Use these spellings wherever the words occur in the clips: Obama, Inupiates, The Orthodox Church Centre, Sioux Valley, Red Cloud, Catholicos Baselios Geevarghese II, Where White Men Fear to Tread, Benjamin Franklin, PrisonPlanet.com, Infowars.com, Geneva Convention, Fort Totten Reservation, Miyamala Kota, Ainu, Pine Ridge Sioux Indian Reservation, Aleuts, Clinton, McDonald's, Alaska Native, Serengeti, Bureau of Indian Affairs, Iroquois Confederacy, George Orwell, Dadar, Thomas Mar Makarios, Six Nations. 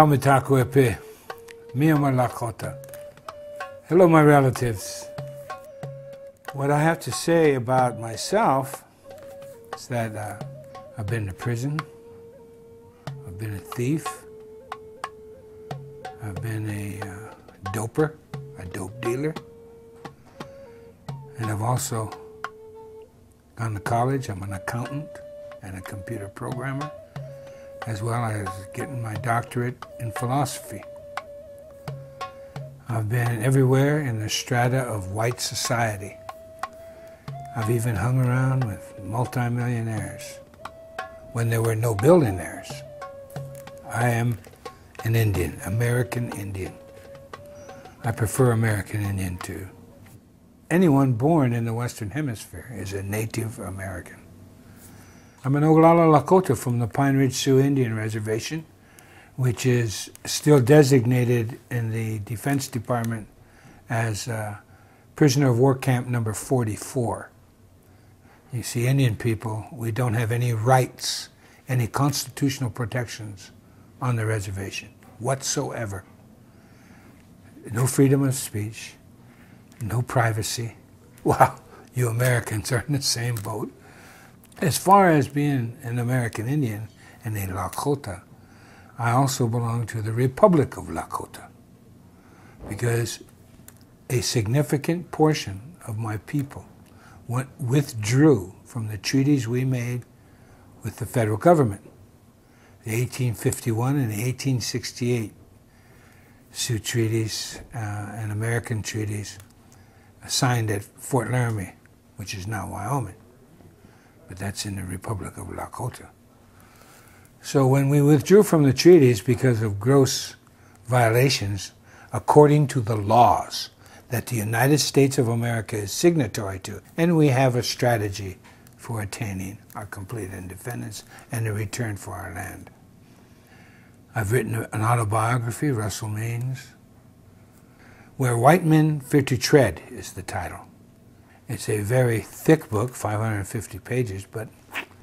Mitakuye Miyamala Kota. Hello, my relatives. What I have to say about myself is that I've been to prison, I've been a thief, I've been a doper, a dope dealer, and I've also gone to college. I'm an accountant and a computer programmer, as well as getting my doctorate in philosophy. I've been everywhere in the strata of white society. I've even hung around with multimillionaires when there were no billionaires. I am an Indian, American Indian. I prefer American Indian to anyone born in the Western Hemisphere is a Native American. I'm an Oglala Lakota from the Pine Ridge Sioux Indian Reservation, which is still designated in the Defense Department as Prisoner of War Camp Number 44. You see, Indian people, we don't have any rights, any constitutional protections on the reservation whatsoever. No freedom of speech, no privacy. Wow, you Americans are in the same boat. As far as being an American Indian and a Lakota, I also belong to the Republic of Lakota, because a significant portion of my people withdrew from the treaties we made with the federal government, the 1851 and the 1868 Sioux treaties and American treaties signed at Fort Laramie, which is now Wyoming, but that's in the Republic of Lakota. So when we withdrew from the treaties because of gross violations according to the laws that the United States of America is signatory to, and we have a strategy for attaining our complete independence and a return for our land. I've written an autobiography, Russell Means. Where White Men Fear to Tread is the title. It's a very thick book, 550 pages, but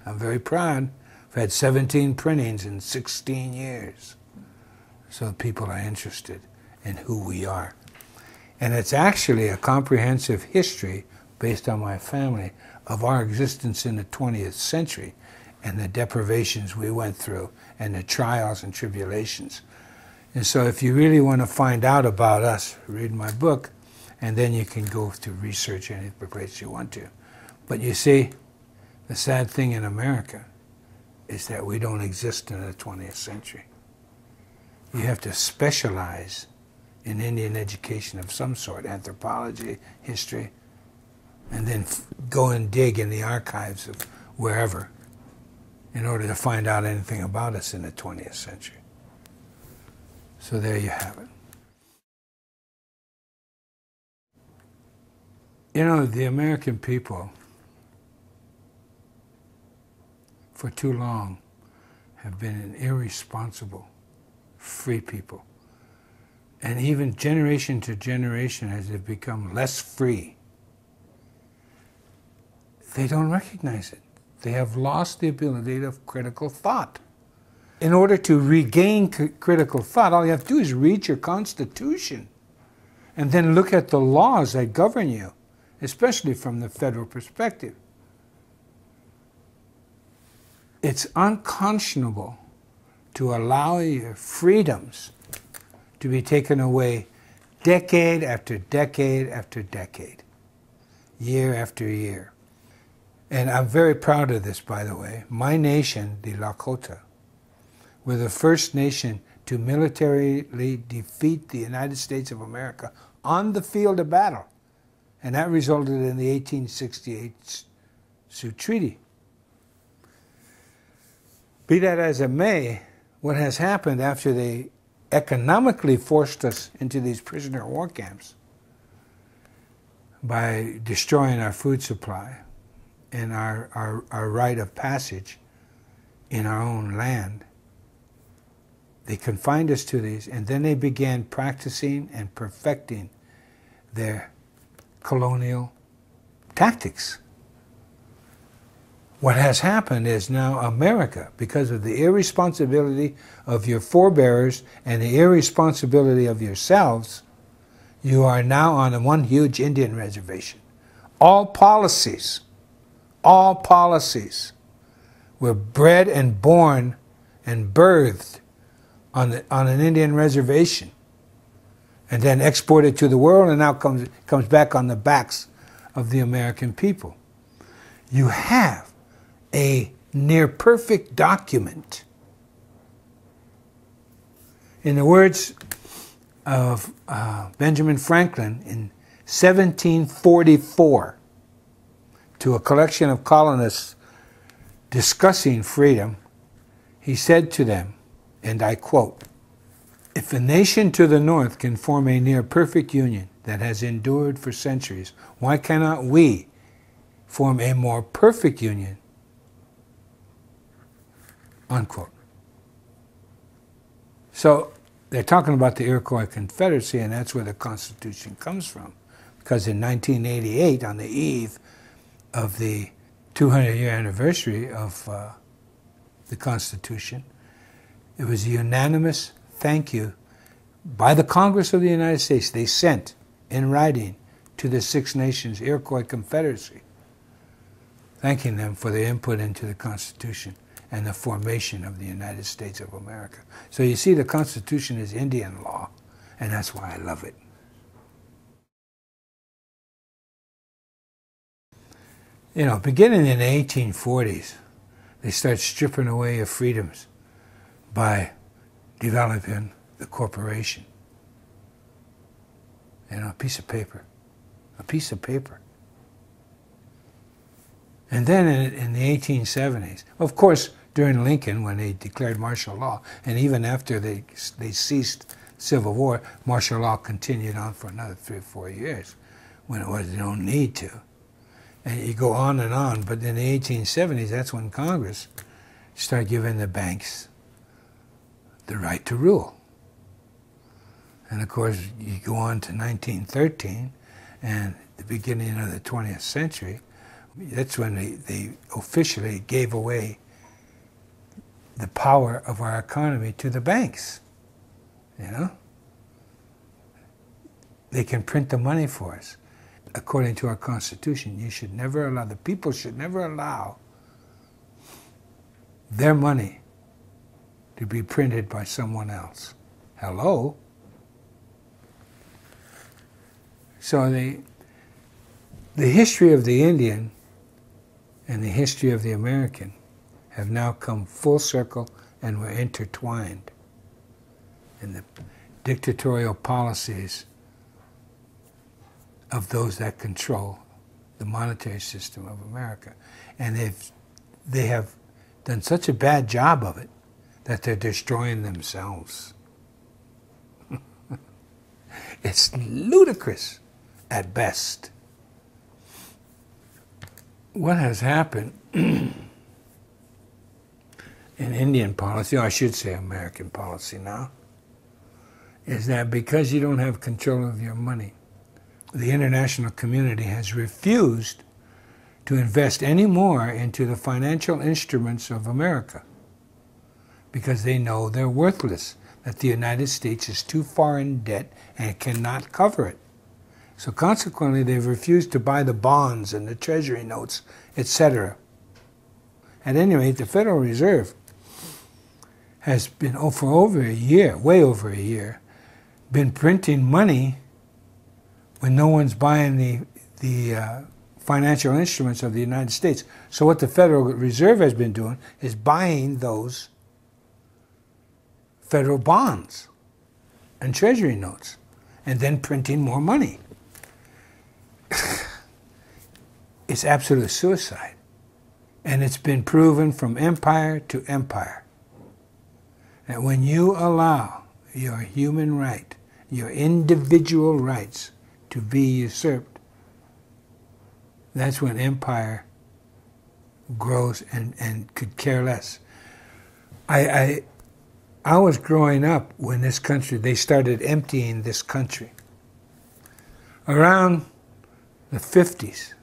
I'm very proud. I've had 17 printings in 16 years. So people are interested in who we are. And it's actually a comprehensive history based on my family of our existence in the 20th century and the deprivations we went through and the trials and tribulations. And so if you really want to find out about us, read my book, and then you can go to research any place you want to. But you see, the sad thing in America is that we don't exist in the 20th century. You have to specialize in Indian education of some sort, anthropology, history, and then go and dig in the archives of wherever in order to find out anything about us in the 20th century. So there you have it. You know, the American people for too long have been an irresponsible, free people. And even generation to generation, as they've become less free, they don't recognize it. They have lost the ability of critical thought. In order to regain critical thought, all you have to do is read your Constitution and then look at the laws that govern you, especially from the federal perspective. It's unconscionable to allow your freedoms to be taken away decade after decade after decade, year after year. And I'm very proud of this, by the way. My nation, the Lakota, were the first nation to militarily defeat the United States of America on the field of battle. And that resulted in the 1868 Sioux Treaty. Be that as it may, what has happened after they economically forced us into these prisoner war camps by destroying our food supply and our rite of passage in our own land. They confined us to these, and then they began practicing and perfecting their colonial tactics. What has happened is now America, because of the irresponsibility of your forebears and the irresponsibility of yourselves, you are now on one huge Indian reservation. All policies were bred and born and birthed on an Indian reservation and then exported to the world, and now comes back on the backs of the American people. You have a near-perfect document. In the words of Benjamin Franklin in 1744 to a collection of colonists discussing freedom, he said to them, and I quote, "If a nation to the north can form a near-perfect union that has endured for centuries, why cannot we form a more perfect union?" Unquote. So they're talking about the Iroquois Confederacy, and that's where the Constitution comes from, because in 1988, on the eve of the 200-year anniversary of the Constitution, it was a unanimous thank you by the Congress of the United States. They sent in writing to the Six Nations Iroquois Confederacy, thanking them for their input into the Constitution and the formation of the United States of America. So you see, the Constitution is Indian law, and that's why I love it. You know, beginning in the 1840s, they start stripping away your freedoms by developing the corporation. You know, a piece of paper. A piece of paper. And then in the 1870s, of course, during Lincoln, when they declared martial law, and even after they ceased Civil War, martial law continued on for another 3 or 4 years, when it was no need to. And you go on and on, but in the 1870s, that's when Congress started giving the banks the right to rule. And of course, you go on to 1913, and the beginning of the 20th century, that's when they officially gave away the power of our economy to the banks, you know? They can print the money for us. According to our Constitution, you should never allow, the people should never allow their money to be printed by someone else. Hello? So the history of the Indian and the history of the American have now come full circle and were intertwined. And the dictatorial policies of those that control the monetary system of America. And they have done such a bad job of it that they're destroying themselves. It's ludicrous at best. What has happened in Indian policy, or I should say American policy now, is that because you don't have control of your money, the international community has refused to invest any more into the financial instruments of America because they know they're worthless, that the United States is too far in debt and cannot cover it. So consequently, they've refused to buy the bonds and the treasury notes, etc. At any rate, the Federal Reserve has been, for over a year, way over a year, been printing money when no one's buying the financial instruments of the United States. So what the Federal Reserve has been doing is buying those federal bonds and treasury notes and then printing more money. It's absolute suicide. And it's been proven from empire to empire that when you allow your human right, your individual rights, to be usurped, that's when empire grows and could care less. I was growing up when this country, they started emptying this country. Around the 50s,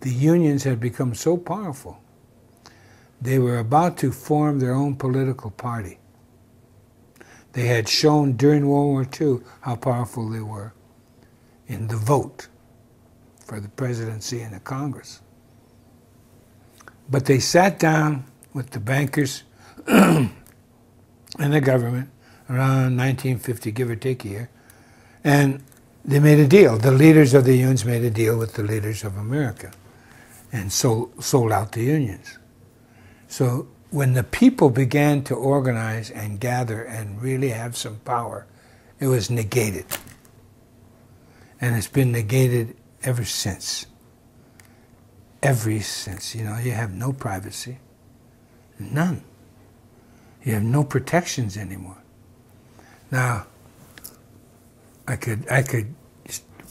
the unions had become so powerful, they were about to form their own political party. They had shown during World War II how powerful they were in the vote for the presidency and the Congress. But they sat down with the bankers and the government around 1950, give or take a year, and they made a deal. The leaders of the unions made a deal with the leaders of America and sold out the unions. So when the people began to organize and gather and really have some power, it was negated. And it's been negated ever since. Ever since. You know, you have no privacy. None. You have no protections anymore. Now, I could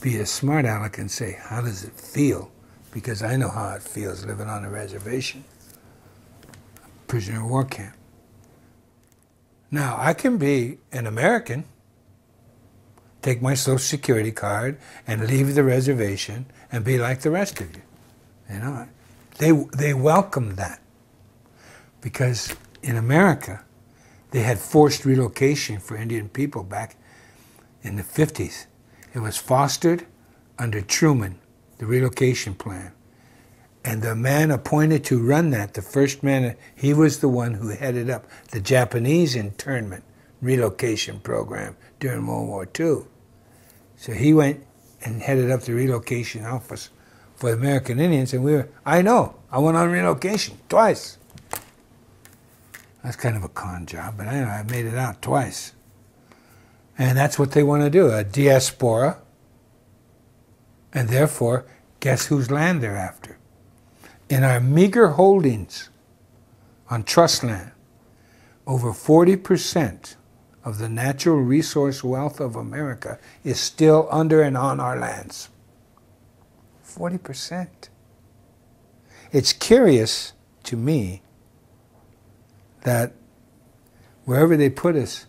be a smart aleck and say, how does it feel? Because I know how it feels living on a reservation, prisoner of war camp. Now, I can be an American, take my Social Security card and leave the reservation and be like the rest of you. You know, they welcome that because in America, they had forced relocation for Indian people back in the 50s. It was fostered under Truman, the relocation plan. And the man appointed to run that, the first man, he was the one who headed up the Japanese internment relocation program during World War II. So he went and headed up the relocation office for the American Indians, and I went on relocation twice. That's kind of a con job, but I made it out twice. And that's what they want to do, a diaspora, and therefore, guess whose land they're after? In our meager holdings on trust land, over 40% of the natural resource wealth of America is still under and on our lands. 40%. It's curious to me that wherever they put us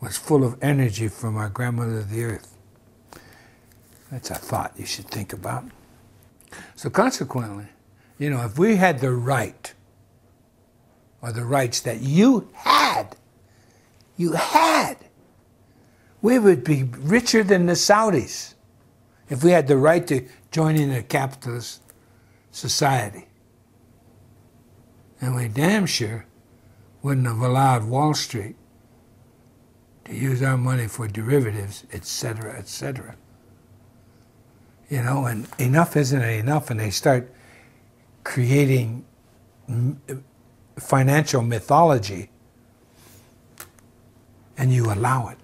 was full of energy from our grandmother of the earth. That's a thought you should think about. So consequently, you know, if we had the right, or the rights that you had, we would be richer than the Saudis if we had the right to join in a capitalist society. And we damn sure wouldn't have allowed Wall Street to use our money for derivatives, etc., etc. You know, and enough isn't enough, and they start creating financial mythology, and you allow it.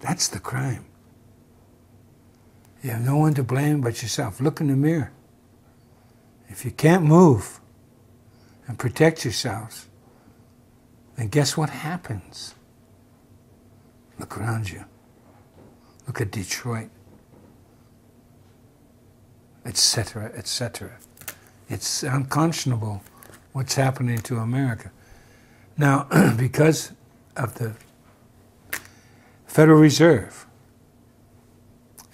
That's the crime. You have no one to blame but yourself. Look in the mirror. If you can't move and protect yourselves, then guess what happens? Look around you. Look at Detroit. Etc., etc. It's unconscionable what's happening to America. Now, because of the Federal Reserve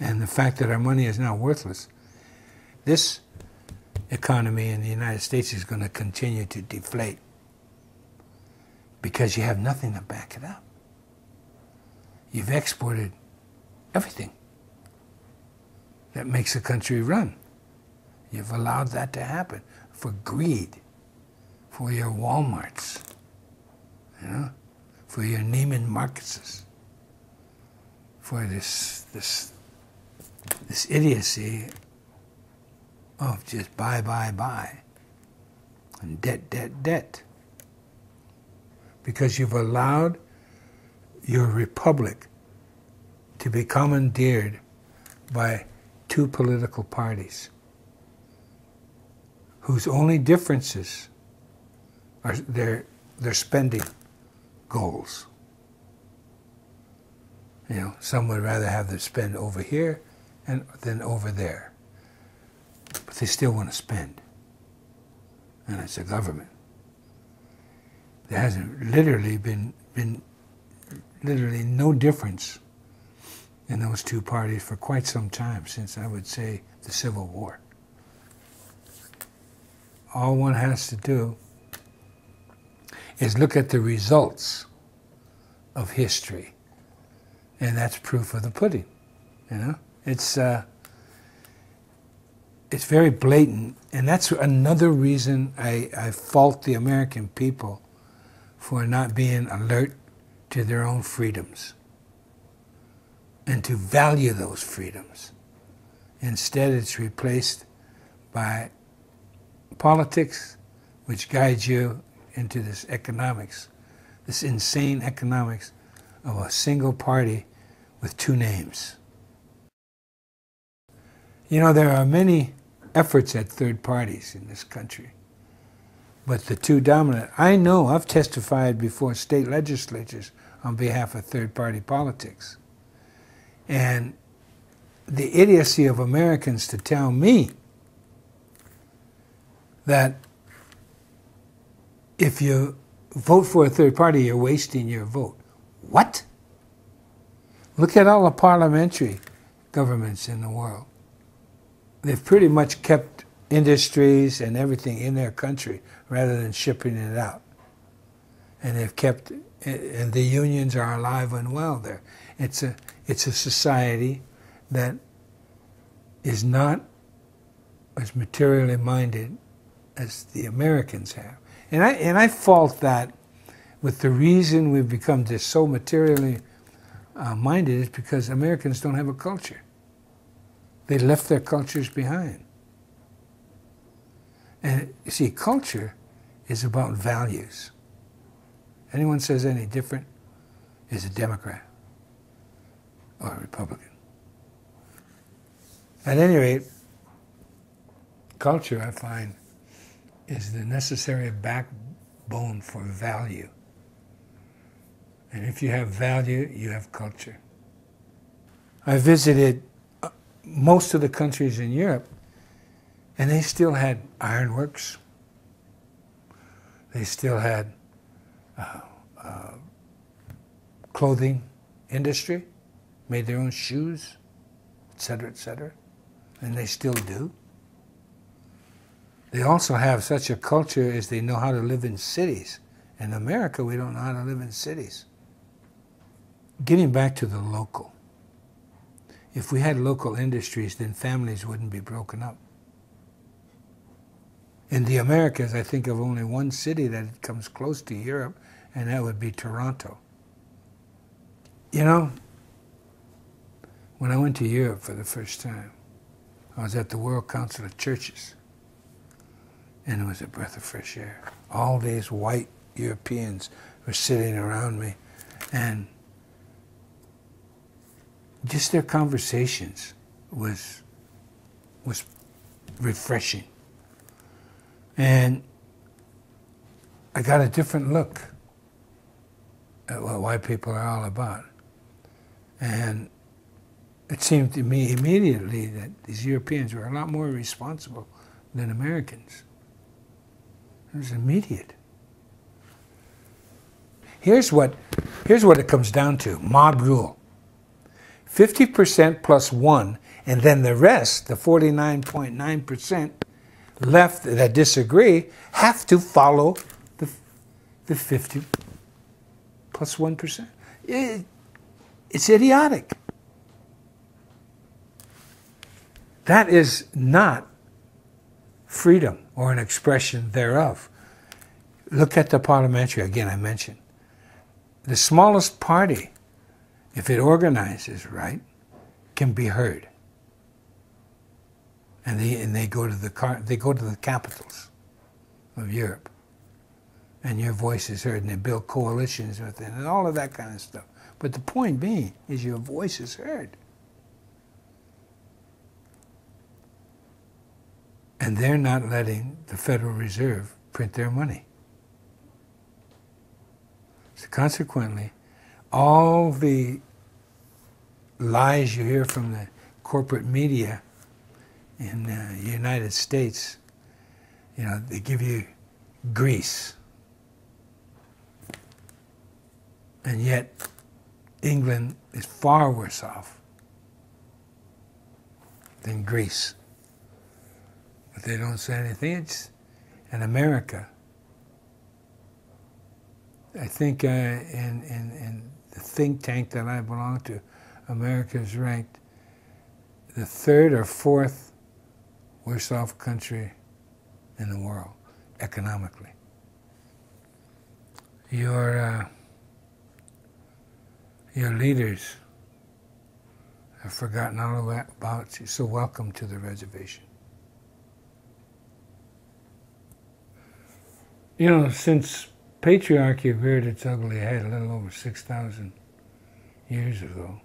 and the fact that our money is now worthless, this economy in the United States is going to continue to deflate because you have nothing to back it up. You've exported everything that makes a country run. You've allowed that to happen for greed, for your Walmarts, you know, for your Neiman Marcuses, for this idiocy of just buy, buy, buy, and debt, debt, debt. Because you've allowed your republic to be commandeered by two political parties whose only differences are their spending goals. You know, some would rather have them spend over here than over there. But they still want to spend. And it's a government. There hasn't literally been no difference in those two parties for quite some time, since I would say the Civil War. All one has to do is look at the results of history, and that's proof of the pudding. You know, it's very blatant, and that's another reason I fault the American people for not being alert to their own freedoms and to value those freedoms. Instead, it's replaced by politics, which guides you into this economics, this insane economics of a single party with two names. You know, there are many efforts at third parties in this country, but the two dominant, I know, I've testified before state legislatures on behalf of third-party politics. And the idiocy of Americans to tell me that if you vote for a third party, you're wasting your vote. What? Look at all the parliamentary governments in the world. They've pretty much kept industries and everything in their country rather than shipping it out. And they've kept, and the unions are alive and well there. It's a society that is not as materially minded as the Americans have. And I fault that with the reason we've become just so materially minded is because Americans don't have a culture. They left their cultures behind. And you see, culture is about values. Anyone says any different is a Democrat or a Republican. At any rate, culture, I find, is the necessary backbone for value. And if you have value, you have culture. I visited most of the countries in Europe, and they still had ironworks. They still had clothing industry, made their own shoes, et cetera, and they still do. They also have such a culture as they know how to live in cities. In America, we don't know how to live in cities. Getting back to the local. If we had local industries, then families wouldn't be broken up. In the Americas, I think of only one city that comes close to Europe, and that would be Toronto. You know, when I went to Europe for the first time, I was at the World Council of Churches, and it was a breath of fresh air. All these white Europeans were sitting around me, and just their conversations was refreshing. And I got a different look at what white people are all about. And it seemed to me immediately that these Europeans were a lot more responsible than Americans. It was immediate. Here's what it comes down to, mob rule. 50% plus one, and then the rest, the 49.9% left that disagree, have to follow the 50 plus 1%. It's idiotic. That is not freedom or an expression thereof. Look at the parliamentary, again I mentioned. The smallest party, if it organizes right, can be heard. And they go to the capitals of Europe, and your voice is heard, and they build coalitions with it, and all of that kind of stuff. But the point being is your voice is heard, and they're not letting the Federal Reserve print their money. So consequently, all the lies you hear from the corporate media in the United States, you know, they give you Greece. And yet, England is far worse off than Greece. But they don't say anything. It's in America. I think in the think tank that I belong to, America is ranked the third or fourth worst off country in the world, economically. Your leaders have forgotten all about you, so welcome to the reservation. You know, since patriarchy reared its ugly head a little over 6,000 years ago,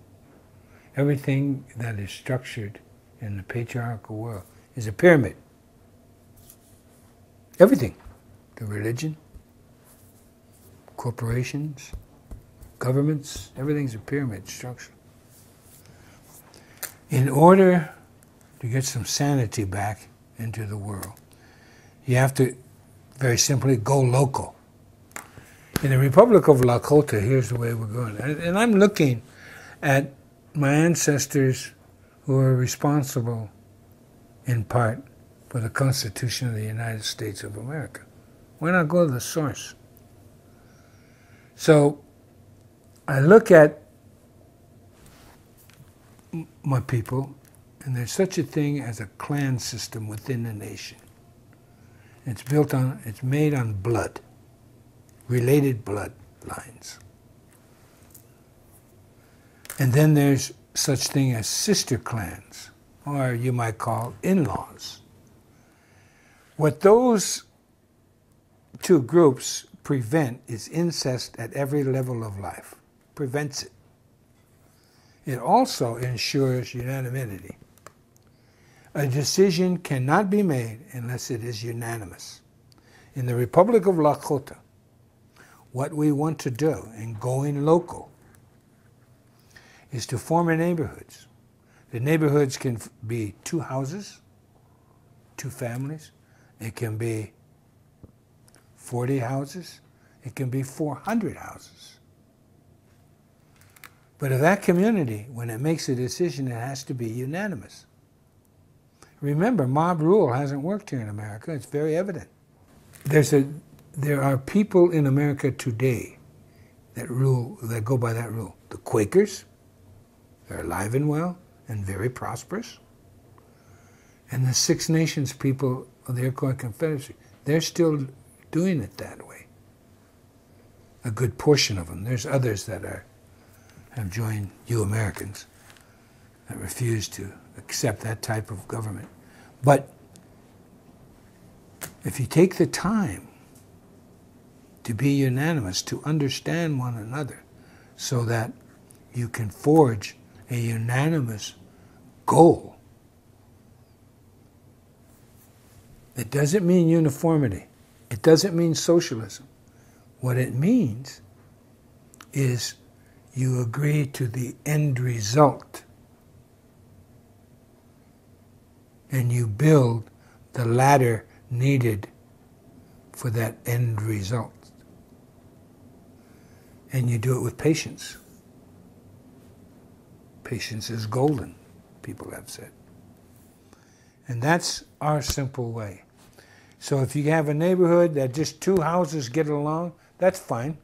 everything that is structured in the patriarchal world is a pyramid. Everything. The religion, corporations, governments, everything's a pyramid structure. In order to get some sanity back into the world, you have to, very simply, go local. In the Republic of Lakota, here's the way we're going. And I'm looking at my ancestors who are responsible, in part, for the Constitution of the United States of America. Why not go to the source? So I look at my people, and there's such a thing as a clan system within the nation. It's built on, it's made on blood, related bloodlines. And then there's such thing as sister clans, or you might call in-laws. What those two groups prevent is incest at every level of life. Prevents it. It also ensures unanimity. A decision cannot be made unless it is unanimous. In the Republic of Lakota, what we want to do in going local is to form neighborhoods. The neighborhoods can be two houses, two families. It can be 40 houses. It can be 400 houses. But of that community, when it makes a decision, it has to be unanimous. Remember, mob rule hasn't worked here in America. It's very evident. There are people in America today that go by that rule. The Quakers, they're alive and well and very prosperous. And the Six Nations people of the Iroquois Confederacy, they're still doing it that way. A good portion of them. There's others that have joined you Americans that refuse to accept that type of government. But if you take the time to be unanimous, to understand one another, so that you can forge a unanimous goal. It doesn't mean uniformity. It doesn't mean socialism. What it means is you agree to the end result, and you build the ladder needed for that end result. And you do it with patience. Patience is golden, people have said. And that's our simple way. So if you have a neighborhood that just two houses get along, that's fine.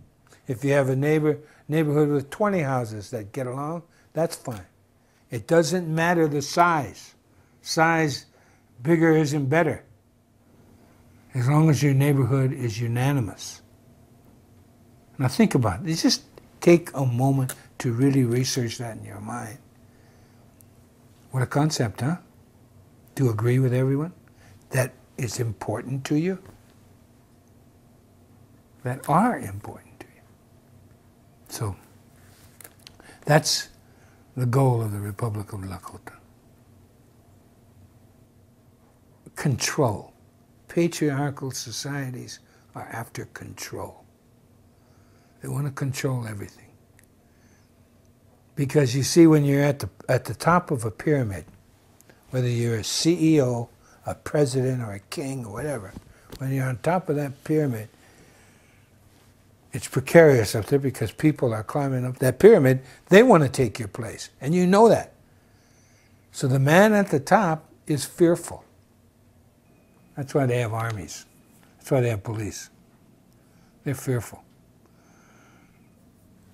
If you have a neighborhood with 20 houses that get along, that's fine. It doesn't matter the size. Size bigger isn't better. As long as your neighborhood is unanimous. Now think about it. Just take a moment to really research that in your mind. What a concept, huh? To agree with everyone that is important to you, that are important to you. So that's the goal of the Republic of Lakota. Control. Patriarchal societies are after control. They want to control everything. Because you see, when you're at the top of a pyramid, whether you're a CEO, a president, or a king, or whatever, when you're on top of that pyramid, it's precarious up there because people are climbing up that pyramid. They want to take your place, and you know that. So the man at the top is fearful. That's why they have armies. That's why they have police. They're fearful.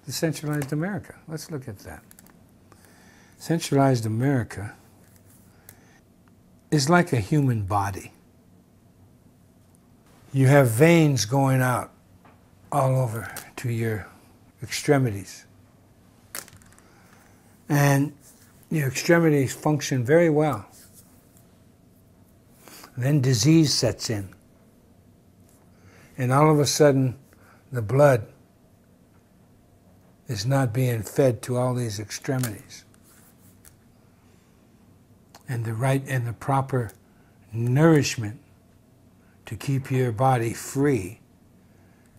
Decentralized America. Let's look at that. Centralized America is like a human body. You have veins going out all over to your extremities. And your extremities function very well. And then disease sets in. And all of a sudden, the blood is not being fed to all these extremities. And the right and the proper nourishment to keep your body free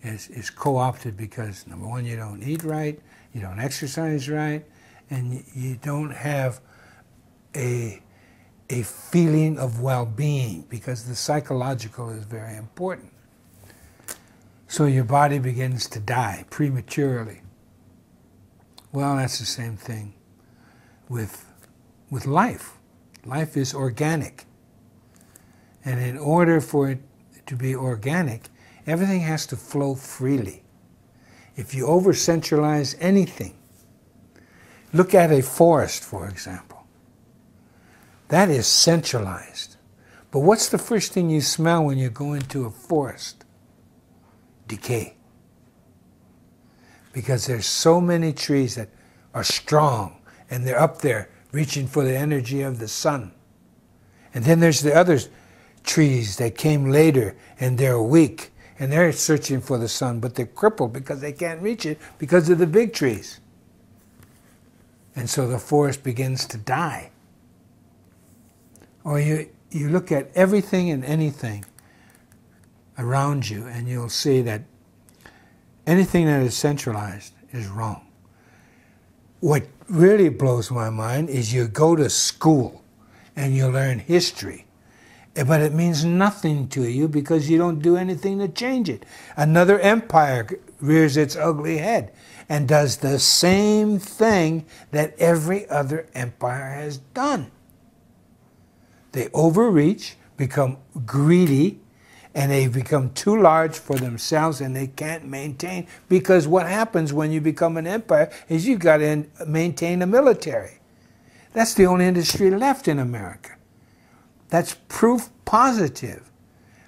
is co-opted because, number one, you don't eat right, you don't exercise right, and you don't have a feeling of well-being because the psychological is very important. So your body begins to die prematurely. Well, that's the same thing with life. Life is organic. And in order for it to be organic, everything has to flow freely. If you over-centralize anything, look at a forest, for example. That is centralized. But what's the first thing you smell when you go into a forest? Decay. Because there's so many trees that are strong, and they're up there reaching for the energy of the sun. And then there's the other trees that came later, and they're weak, and they're searching for the sun, but they're crippled because they can't reach it because of the big trees. And so the forest begins to die. Or you look at everything and anything around you, and you'll see that anything that is centralized is wrong. What really blows my mind is you go to school and you learn history, but it means nothing to you because you don't do anything to change it. Another empire rears its ugly head and does the same thing that every other empire has done. They overreach, become greedy, and they become too large for themselves and they can't maintain, because what happens when you become an empire is you've got to maintain a military. That's the only industry left in America. That's proof positive.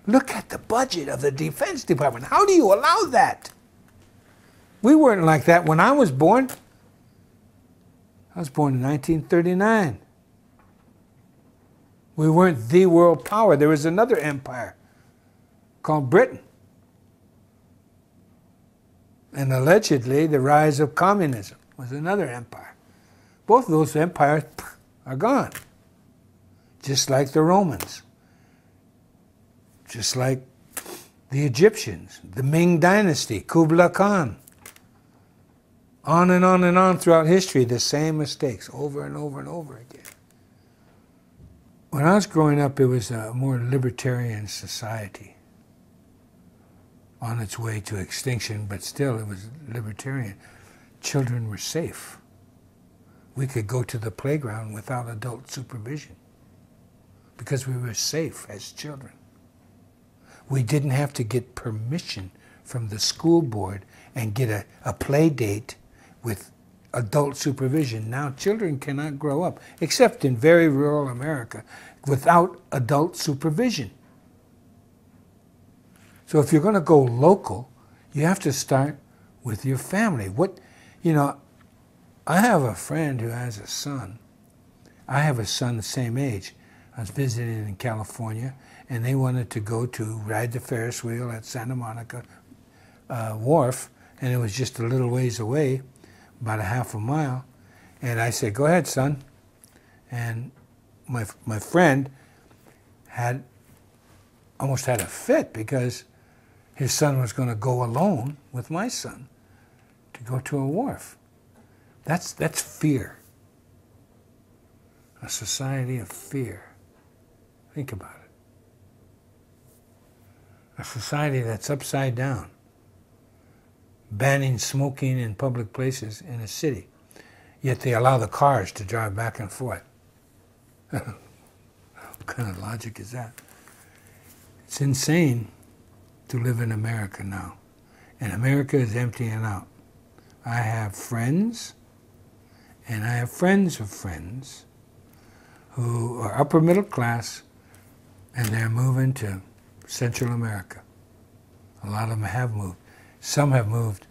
Look at the budget of the Defense Department. How do you allow that? We weren't like that when I was born. I was born in 1939. We weren't the world power. There was another empire called Britain. And allegedly, the rise of communism was another empire. Both of those empires are gone. Just like the Romans. Just like the Egyptians, the Ming Dynasty, Kublai Khan. On and on and on throughout history, the same mistakes over and over and over again. When I was growing up, it was a more libertarian society, on its way to extinction, but still it was libertarian. Children were safe. We could go to the playground without adult supervision because we were safe as children. We didn't have to get permission from the school board and get a play date with adult supervision. Now children cannot grow up, except in very rural America, without adult supervision. So if you're going to go local, you have to start with your family. I have a friend who has a son. I have a son the same age. I was visiting in California, and they wanted to go to ride the Ferris wheel at Santa Monica Wharf, and it was just a little ways away, about a half a mile. And I said, "Go ahead, son." And my friend had almost had a fit because his son was going to go alone with my son to go to a wharf. That's fear. A society of fear. Think about it. A society that's upside down, banning smoking in public places in a city, yet they allow the cars to drive back and forth. What kind of logic is that? It's insane to live in America now. And America is emptying out. I have friends, and I have friends of friends who are upper middle class, and they're moving to Central America. A lot of them have moved. Some have moved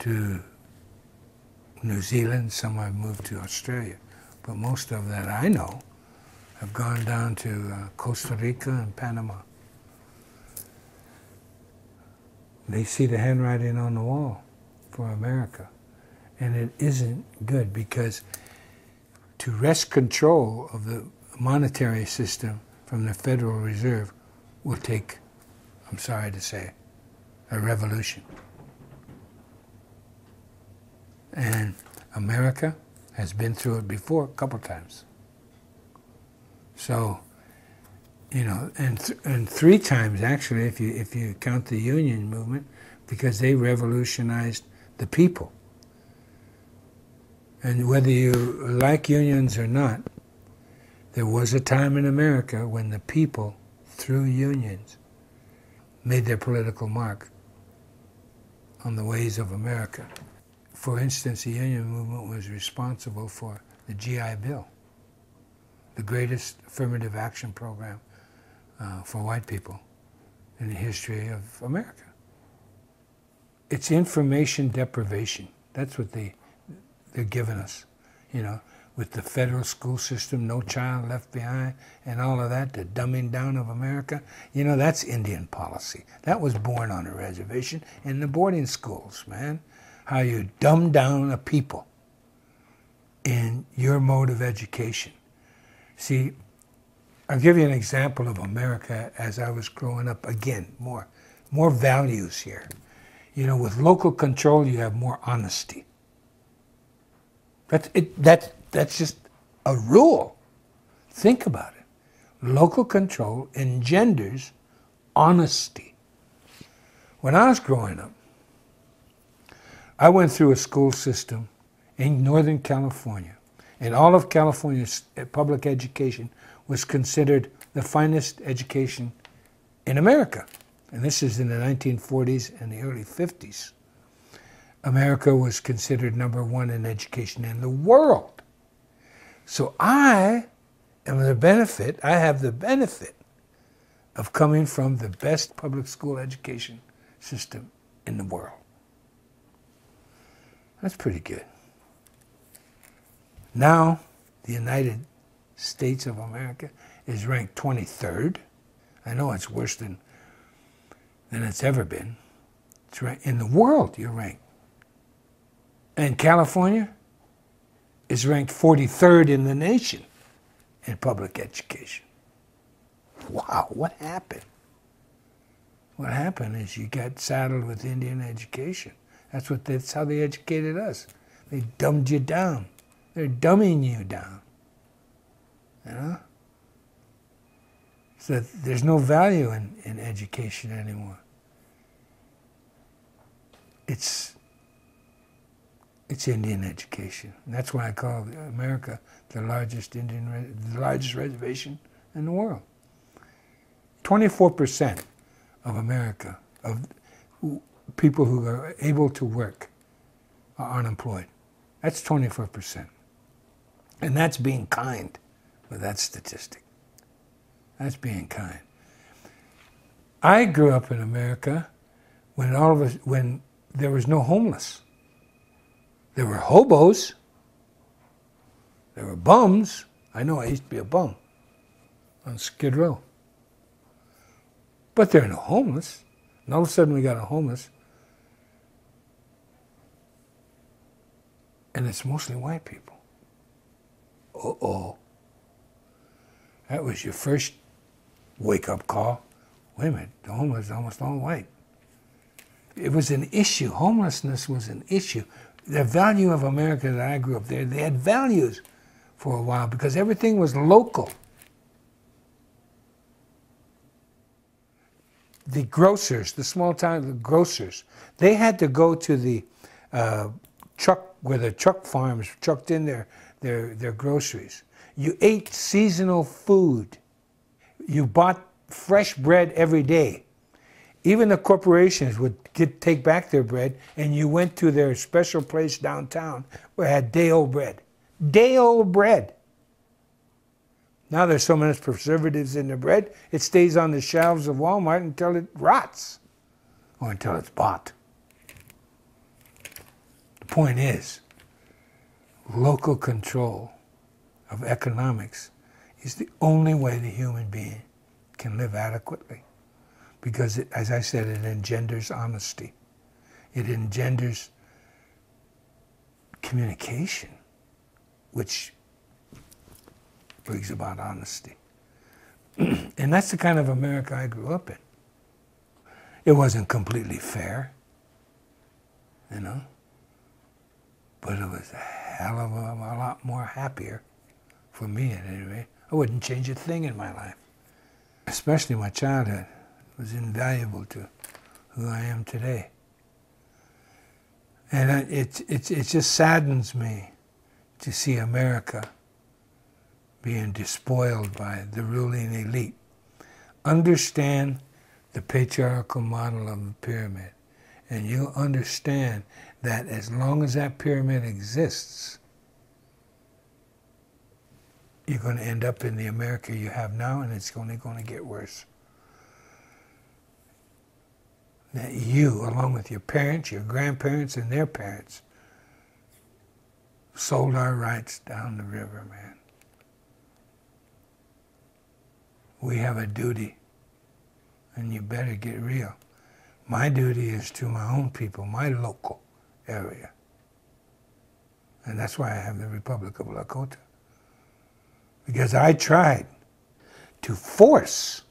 to New Zealand, some have moved to Australia. But most of that I know have gone down to Costa Rica and Panama. They see the handwriting on the wall for America. And it isn't good, because to wrest control of the monetary system from the Federal Reserve will take, I'm sorry to say, a revolution. And America has been through it before a couple times. So, you know, and three times actually, if you count the union movement, because they revolutionized the people. And whether you like unions or not, there was a time in America when the people, through unions, made their political mark on the ways of America. For instance, the union movement was responsible for the GI Bill, the greatest affirmative action program for white people in the history of America. It's information deprivation. That's what they're giving us, you know, with the federal school system, no child left behind, and all of that, the dumbing down of America. You know, that's Indian policy. That was born on a reservation in the boarding schools, man. How you dumb down a people in your mode of education. See, I'll give you an example of America as I was growing up. Again, more values here. You know, with local control, you have more honesty. That's just a rule. Think about it. Local control engenders honesty. When I was growing up, I went through a school system in Northern California, and all of California's public education was considered the finest education in America. And this is in the 1940s and the early 50s. America was considered #1 in education in the world. So I am the benefit, I have the benefit of coming from the best public school education system in the world. That's pretty good. Now, the United States of America is ranked 23rd. I know it's worse than it's ever been. It's in the world, you're ranked. And California is ranked 43rd in the nation in public education. Wow, what happened? What happened is you got saddled with Indian education. That's how they educated us. They dumbed you down. They're dumbing you down. You know? So there's no value in education anymore. It's Indian education. And that's why I call America the largest largest reservation in the world. 24% of America, of people who are able to work, are unemployed. That's 24%. And that's being kind with that statistic. That's being kind. I grew up in America when there was no homeless. There were hobos. There were bums. I know I used to be a bum on Skid Row. But there were no homeless. And all of a sudden we got a homeless. And it's mostly white people. Uh-oh. That was your first wake-up call. Wait a minute, the homeless are almost all white. It was an issue. Homelessness was an issue. The value of America that I grew up there, they had values for a while because everything was local. The grocers, the small-town grocers, they had to go to the truck where the truck farms trucked in their their groceries. You ate seasonal food. You bought fresh bread every day. Even the corporations would take back their bread, and you went to their special place downtown where it had day-old bread. Day-old bread. Now there's so many preservatives in the bread, it stays on the shelves of Walmart until it rots, or until it's bought. The point is, local control of economics is the only way the human being can live adequately. Because, it, as I said, it engenders honesty. It engenders communication, which brings about honesty. And that's the kind of America I grew up in. It wasn't completely fair, you know, but it was a hell of a lot more happier for me at any rate. I wouldn't change a thing in my life, especially my childhood. Was invaluable to who I am today. And it just saddens me to see America being despoiled by the ruling elite. Understand the patriarchal model of the pyramid, and you'll understand that as long as that pyramid exists, you're going to end up in the America you have now, and it's only going to get worse. That you, along with your parents, your grandparents, and their parents, sold our rights down the river, man. We have a duty, and you better get real. My duty is to my own people, my local area. And that's why I have the Republic of Lakota. Because I tried to force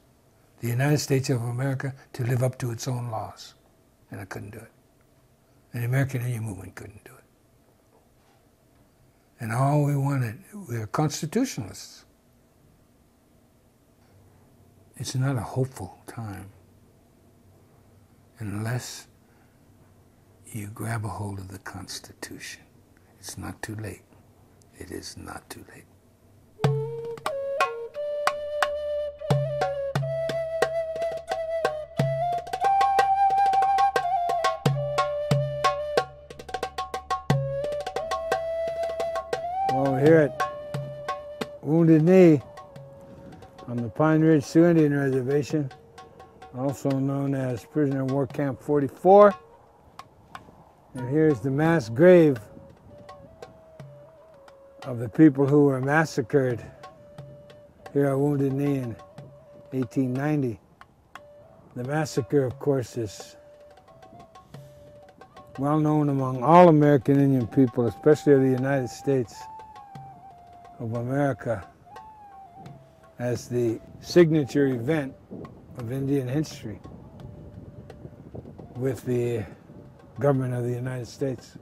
the United States of America to live up to its own laws. And I couldn't do it. And the American Indian Movement couldn't do it. And all we wanted, we were constitutionalists. It's not a hopeful time unless you grab a hold of the Constitution. It's not too late. It is not too late. Here at Wounded Knee on the Pine Ridge Sioux Indian Reservation, also known as Prisoner of War Camp 44. And here's the mass grave of the people who were massacred here at Wounded Knee in 1890. The massacre, of course, is well known among all American Indian people, especially of the United States of America, as the signature event of Indian history with the government of the United States.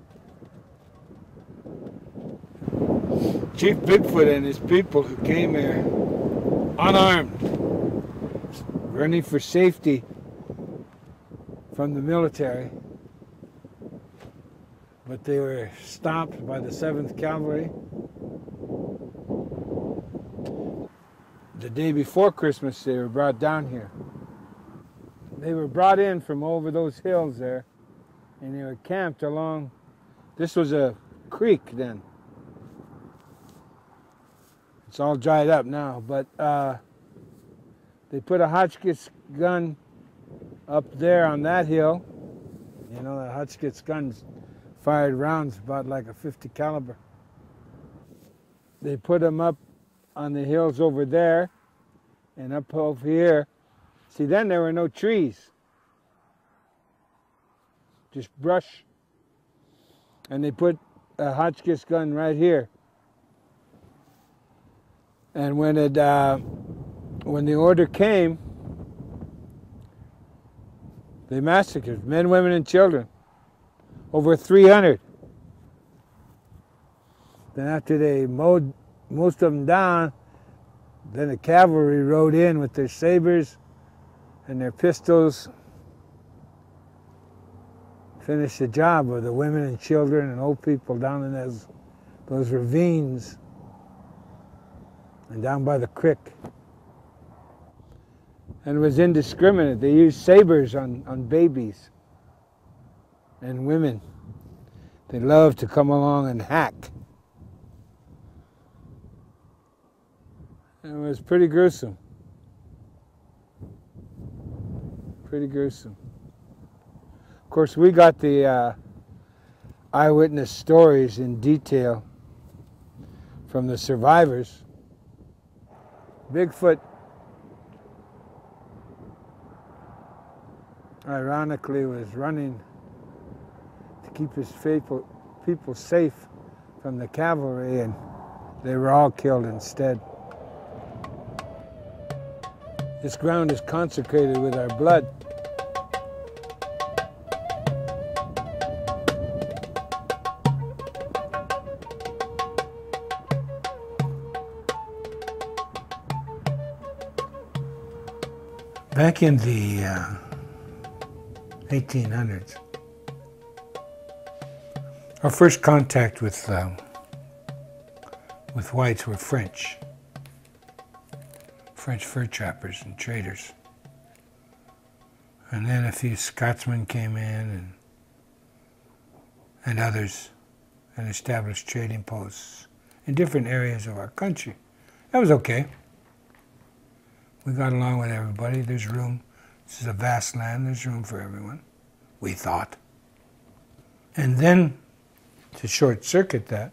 Chief Bigfoot and his people who came here unarmed, running for safety from the military, but they were stopped by the 7th Cavalry. The day before Christmas, they were brought down here. They were brought in from over those hills there, and they were camped along. This was a creek then. It's all dried up now, but they put a Hotchkiss gun up there on that hill. You know, the Hotchkiss guns fired rounds about like a .50 caliber. They put them up on the hills over there and up over here. See, then there were no trees, just brush. And they put a Hotchkiss gun right here. And when the order came, they massacred men, women, and children, over 300. Then after they mowed most of them down, then the cavalry rode in with their sabers and their pistols, finished the job of the women and children and old people down in those ravines and down by the creek. And it was indiscriminate. They used sabers on babies and women. They loved to come along and hack. And it was pretty gruesome. Pretty gruesome. Of course, we got the eyewitness stories in detail from the survivors. Bigfoot, ironically, was running to keep his faithful people safe from the cavalry, and they were all killed instead. This ground is consecrated with our blood. Back in the 1800s, our first contact with whites were French fur trappers and traders. And then a few Scotsmen came in and others, and established trading posts in different areas of our country. That was okay. We got along with everybody. There's room. This is a vast land. There's room for everyone, we thought. And then, to short-circuit that,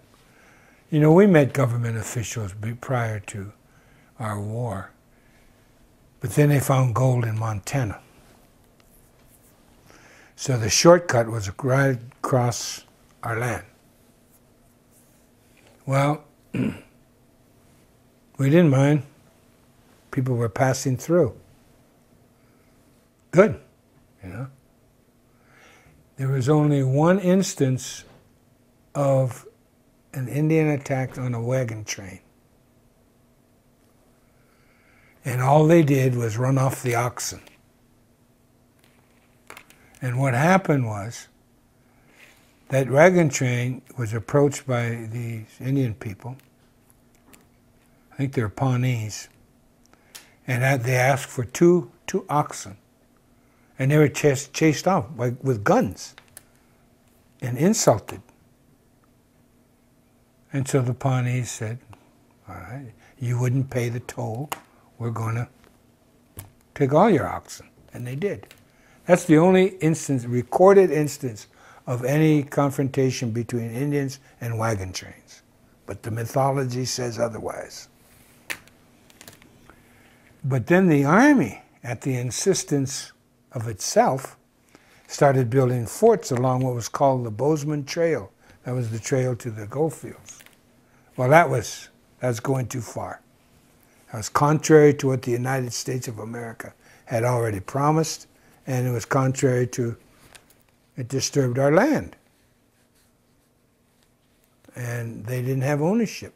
you know, we met government officials prior to our war. But then they found gold in Montana. So the shortcut was right across our land. Well, we didn't mind. People were passing through. Good, you know. There was only one instance of an Indian attack on a wagon train. And all they did was run off the oxen. And what happened was that wagon train was approached by these Indian people. I think they're Pawnees. And they asked for two oxen. And they were chased off with guns and insulted. And so the Pawnees said, all right, you wouldn't pay the toll. We're going to take all your oxen. And they did. That's the only instance, recorded instance, of any confrontation between Indians and wagon trains. But the mythology says otherwise. But then the army, at the insistence of itself, started building forts along what was called the Bozeman Trail. That was the trail to the goldfields. Well, that was going too far. That was contrary to what the United States of America had already promised, and it was contrary to, it disturbed our land. And they didn't have ownership.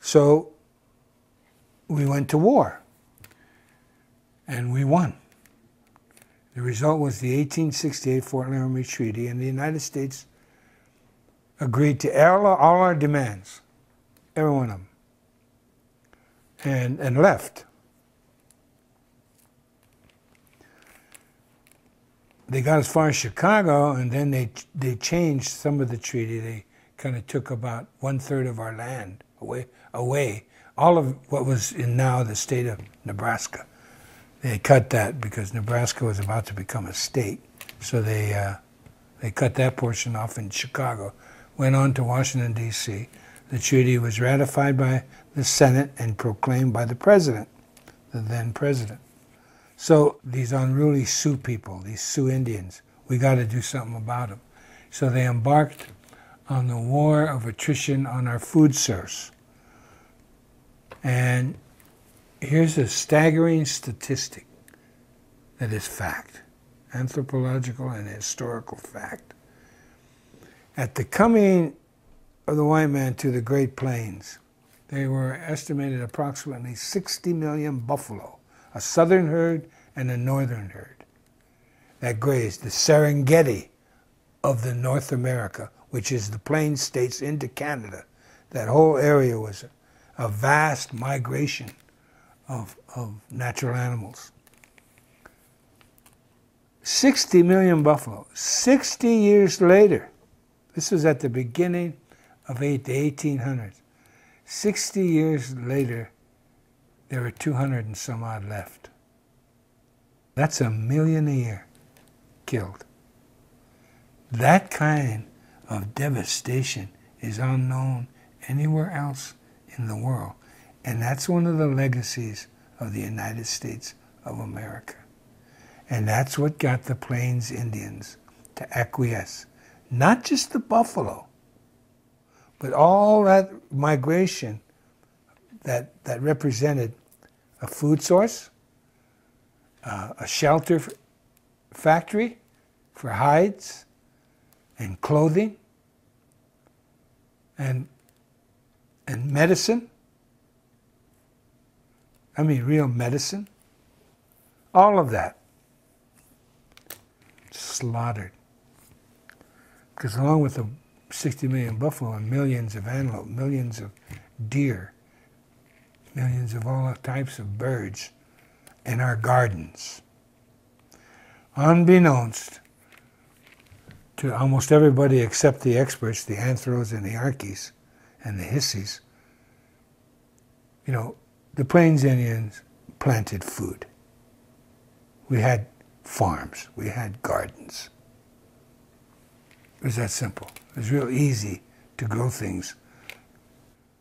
So we went to war, and we won. The result was the 1868 Fort Laramie Treaty, and the United States agreed to all our demands, every one of them. And left. They got as far as Chicago, and then they changed some of the treaty. They kind of took about 1/3 of our land away, all of what was in now the state of Nebraska. They cut that because Nebraska was about to become a state, so they cut that portion off in Chicago. Went on to Washington, D.C. The treaty was ratified by the Senate and proclaimed by the president, the then president. So these unruly Sioux people, these Sioux Indians, we got to do something about them. So they embarked on the war of attrition on our food source. And here's a staggering statistic that is fact, anthropological and historical fact. At the coming of the white man to the Great Plains, they were estimated approximately 60 million buffalo, a southern herd and a northern herd, that grazed. The Serengeti of North America which is the Plains states, into Canada. That whole area was a vast migration of natural animals. 60 million buffalo. 60 years later, this was at the beginning of the 1800s. 60 years later, there were 200 and some odd left. That's 1 million a year killed. That kind of devastation is unknown anywhere else in the world. And that's one of the legacies of the United States of America. And that's what got the Plains Indians to acquiesce. Not just the buffalo, but all that migration that represented a food source, a shelter factory for hides and clothing and medicine. I mean, real medicine. All of that slaughtered. Because along with the 60 million buffalo and millions of antelope, millions of deer, millions of all types of birds in our gardens. Unbeknownst to almost everybody except the experts, the anthros and the archis and the hissis, you know, the Plains Indians planted food. We had farms, we had gardens. It was that simple. It was real easy to grow things.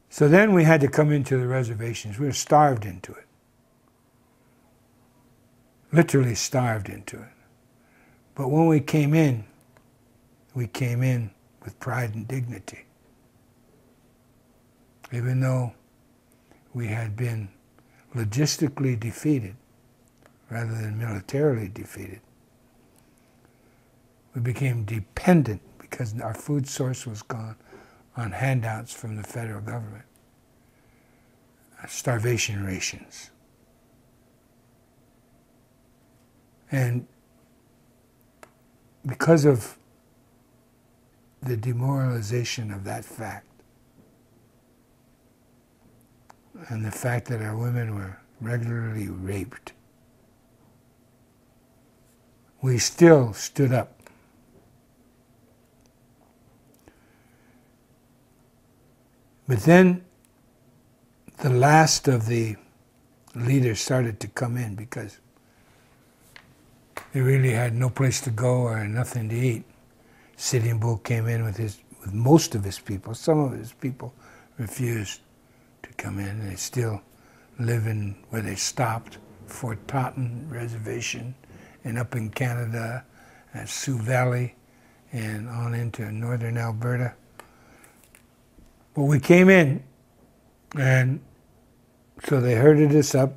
So then we had to come into the reservations. We were starved into it. Literally starved into it. But when we came in with pride and dignity. Even though we had been logistically defeated rather than militarily defeated, we became dependent because our food source was gone on handouts from the federal government, starvation rations. And because of the demoralization of that fact, and the fact that our women were regularly raped, we still stood up. But then the last of the leaders started to come in because they really had no place to go or nothing to eat. Sitting Bull came in with most of his people. Some of his people refused to come in. They still live in where they stopped, Fort Totten Reservation, and up in Canada, at Sioux Valley, and on into northern Alberta. But we came in, and so they herded us up.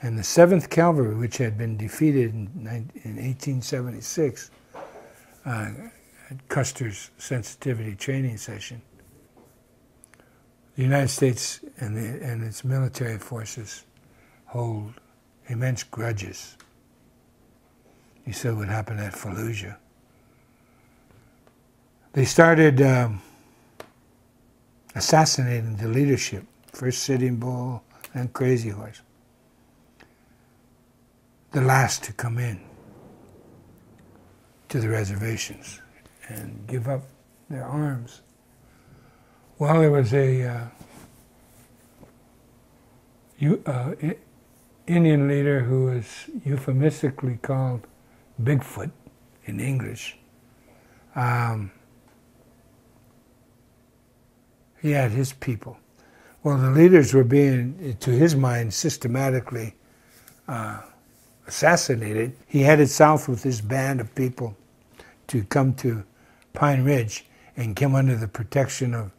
And the 7th Cavalry, which had been defeated in 1876 at Custer's sensitivity training session, the United States and its military forces hold immense grudges. You saw what happened at Fallujah. They started assassinating the leadership, first Sitting Bull and Crazy Horse, the last to come in to the reservations and give up their arms. Well, there was a Indian leader who was euphemistically called Bigfoot in English. He had his people. Well, the leaders were being, to his mind, systematically assassinated. He headed south with his band of people to come to Pine Ridge and come under the protection of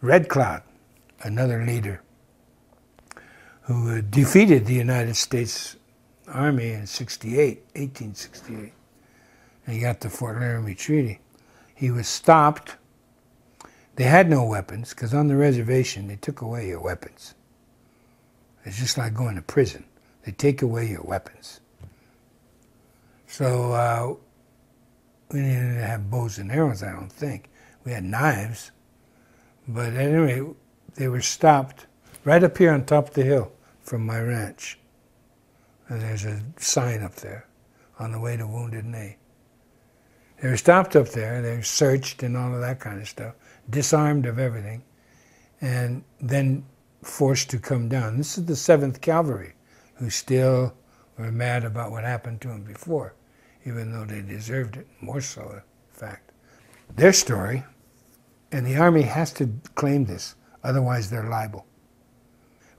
Red Cloud, another leader who defeated the United States Army in 1868, and he got the Fort Laramie Treaty. He was stopped. They had no weapons, because on the reservation, they took away your weapons. It's just like going to prison. They take away your weapons. So We didn't have bows and arrows, I don't think. We had knives. But anyway, they were stopped right up here on top of the hill from my ranch. And there's a sign up there on the way to Wounded Knee. They were stopped up there. They were searched and all of that kind of stuff, disarmed of everything, and then forced to come down. This is the 7th Cavalry, who still were mad about what happened to them before, even though they deserved it, more so, in fact. Their story, and the Army has to claim this, otherwise they're liable.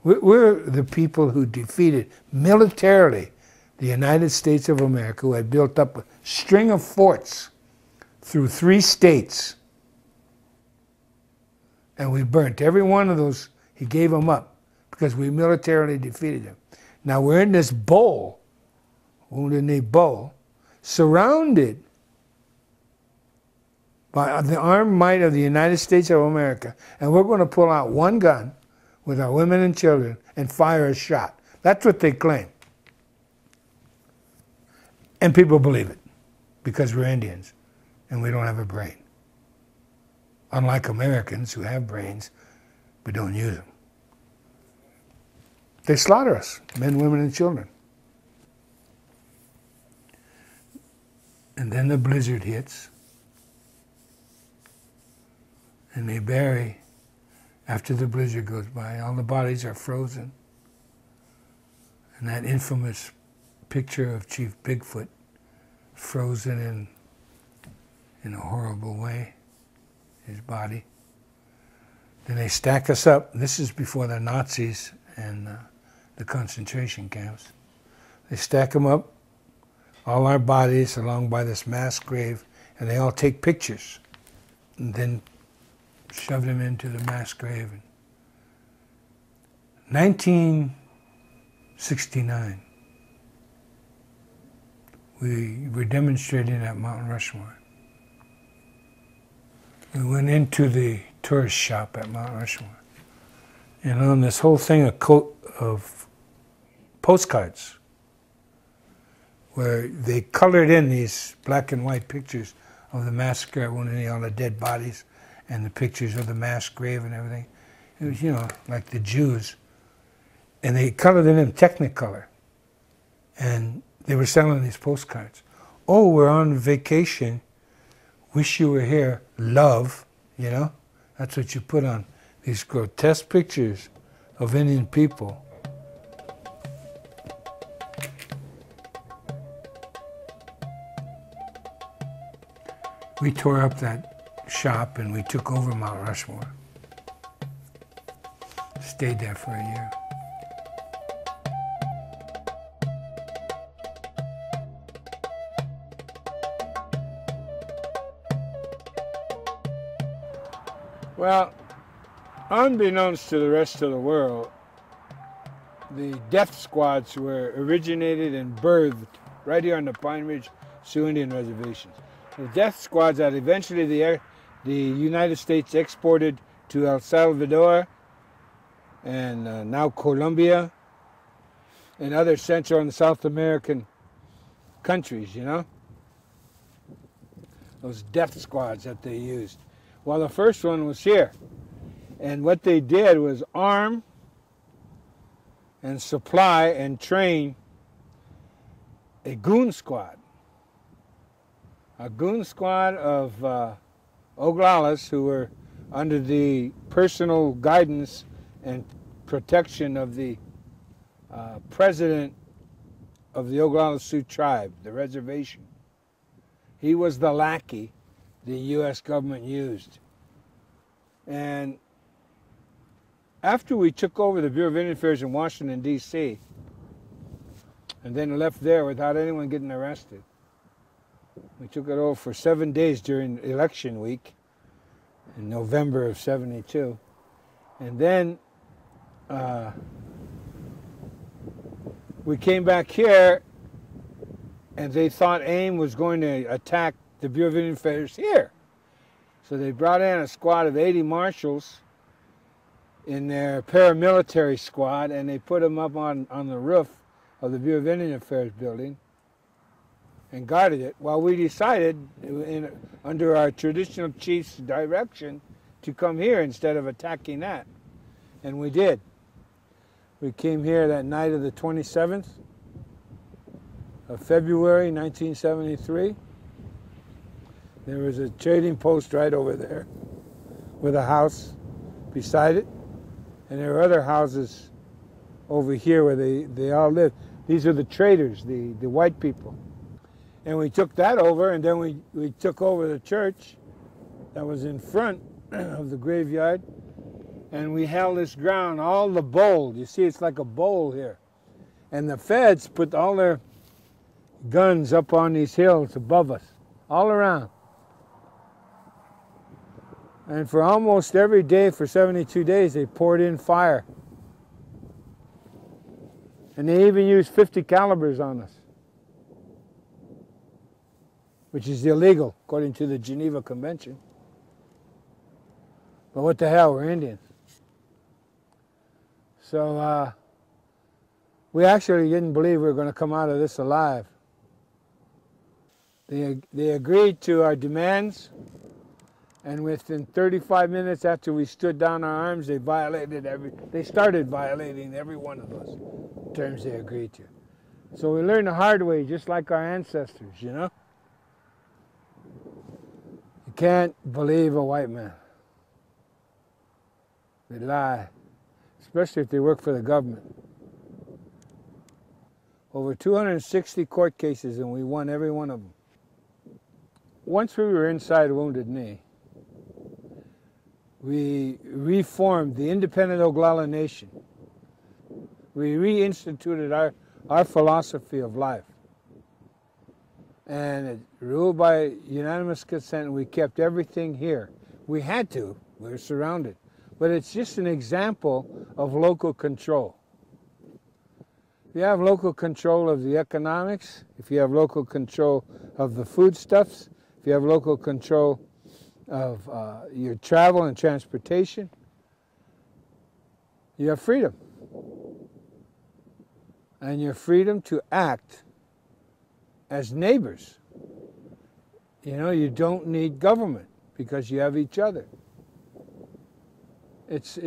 We're the people who defeated, militarily, the United States of America, who had built up a string of forts through 3 states. And we burnt every one of those. He gave them up because we militarily defeated them. Now we're in this bowl, Wounded Knee Bowl, surrounded by the armed might of the United States of America, and we're going to pull out one gun with our women and children and fire a shot. That's what they claim. And people believe it because we're Indians and we don't have a brain. Unlike Americans who have brains, but don't use them. They slaughter us, men, women, and children. And then the blizzard hits. And they bury, after the blizzard goes by, all the bodies are frozen. And that infamous picture of Chief Bigfoot, frozen in a horrible way, his body. Then they stack us up. This is before the Nazis and the concentration camps. They stack them up, all our bodies along by this mass grave, and they all take pictures. And then shove them into the mass grave. 1969, we were demonstrating at Mount Rushmore. We went into the tourist shop at Mount Rushmore, and on this whole thing of postcards, where they colored in these black and white pictures of the massacre at Wounded Knee, all the dead bodies, and the pictures of the mass grave and everything. It was, you know, like the Jews. And they colored it in Technicolor. And they were selling these postcards. Oh, we're on vacation. Wish you were here. Love, you know? That's what you put on these grotesque pictures of Indian people. We tore up that shop and we took over Mount Rushmore. Stayed there for a year. Well, unbeknownst to the rest of the world, the death squads were originated and birthed right here on the Pine Ridge Sioux Indian Reservation. The death squads that eventually the United States exported to El Salvador and now Colombia and other Central and South American countries, you know? Those death squads that they used. Well, the first one was here. And what they did was arm and supply and train a goon squad. A goon squad of Oglalas who were under the personal guidance and protection of the president of the Oglala Sioux tribe, the reservation. He was the lackey the U.S. government used. And after we took over the Bureau of Indian Affairs in Washington, D.C., and then left there without anyone getting arrested, we took it over for 7 days during election week in November of '72. And then we came back here and they thought AIM was going to attack the Bureau of Indian Affairs here. So they brought in a squad of 80 marshals in their paramilitary squad and they put them up on the roof of the Bureau of Indian Affairs building. and guarded it while we decided, under our traditional chief's direction, to come here instead of attacking that. And we did. We came here that night of the 27th of February, 1973. There was a trading post right over there with a house beside it. And there were other houses over here where they all lived. These are the traders, the white people. And we took that over, and then we took over the church that was in front of the graveyard, and we held this ground, all the bowl. You see, it's like a bowl here. And the feds put all their guns up on these hills above us, all around. And for almost every day, for 72 days, they poured in fire. And they even used 50 calibers on us, which is illegal, according to the Geneva Convention. But what the hell, we're Indians. So we actually didn't believe we were going to come out of this alive. They agreed to our demands, and within 35 minutes after we stood down our arms, they violated they started violating every one of those terms they agreed to. So we learned the hard way, just like our ancestors, you know? You can't believe a white man. They lie, especially if they work for the government. Over 260 court cases, and we won every one of them. Once we were inside Wounded Knee, we reformed the independent Oglala Nation. We reinstituted our philosophy of life. And it ruled by unanimous consent, and we kept everything here. We had to, we were surrounded. But it's just an example of local control. If you have local control of the economics, if you have local control of the foodstuffs, if you have local control of your travel and transportation, you have freedom. And your freedom to act as neighbors. You know, you don't need government because you have each other. It's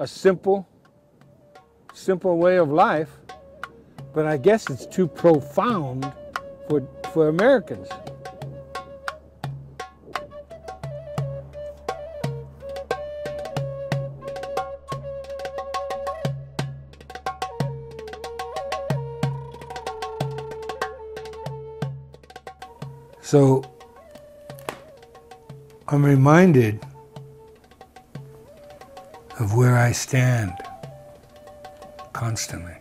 a simple way of life, but I guess it's too profound for Americans. So I'm reminded of where I stand constantly,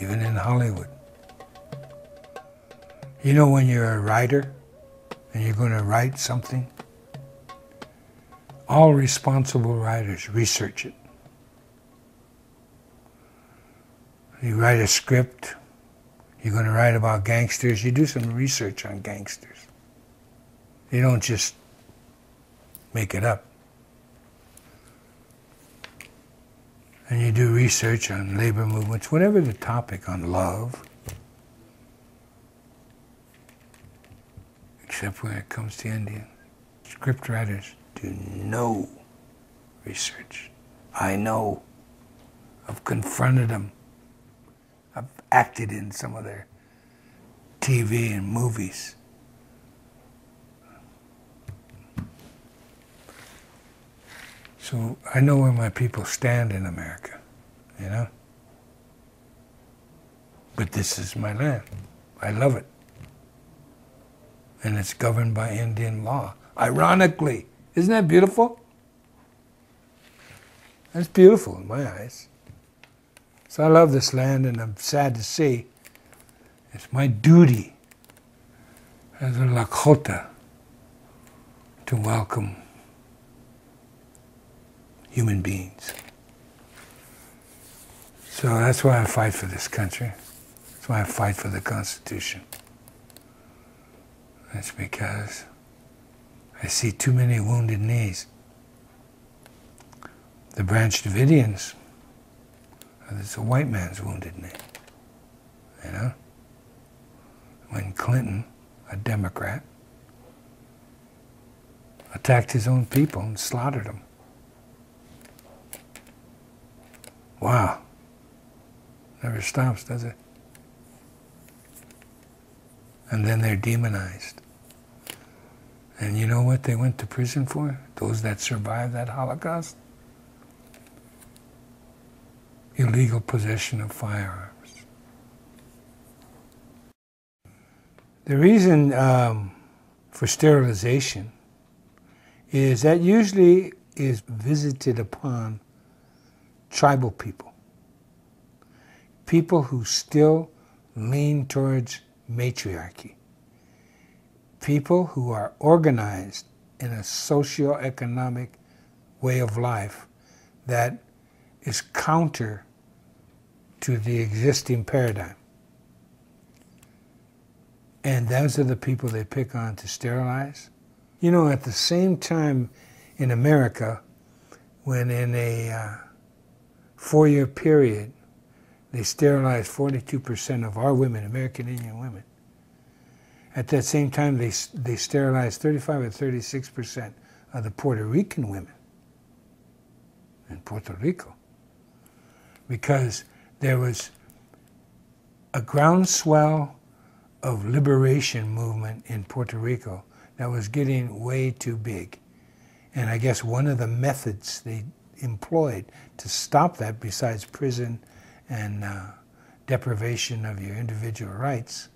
even in Hollywood. You know, when you're a writer and you're going to write something, all responsible writers research it. You write a script, you're going to write about gangsters, you do some research on gangsters. You don't just make it up. And you do research on labor movements, whatever the topic, on love, except when it comes to Indian. Script writers do no research. I know. I've confronted them. I've acted in some of their TV and movies. So I know where my people stand in America, you know? But this is my land. I love it. And it's governed by Indian law, ironically. Isn't that beautiful? That's beautiful in my eyes. So I love this land, and I'm sad to see it's my duty as a Lakota to welcome human beings. So that's why I fight for this country. That's why I fight for the Constitution. That's because I see too many wounded knees. The Branch Davidians, it's a white man's wounded knee, you know? when Clinton, a Democrat, attacked his own people and slaughtered them. Wow. Never stops, does it? And then they're demonized. And you know what they went to prison for? Those that survived that Holocaust? Illegal possession of firearms. The reason for sterilization is that usually is visited upon tribal people. People who still lean towards matriarchy. People who are organized in a socioeconomic way of life that is counter to the existing paradigm. And those are the people they pick on to sterilize. You know, at the same time in America, when in a four-year period, they sterilized 42% of our women, American Indian women. At that same time, they sterilized 35 or 36% of the Puerto Rican women in Puerto Rico, because there was a groundswell of liberation movement in Puerto Rico that was getting way too big. And I guess one of the methods they employed to stop that, besides prison and deprivation of your individual rights,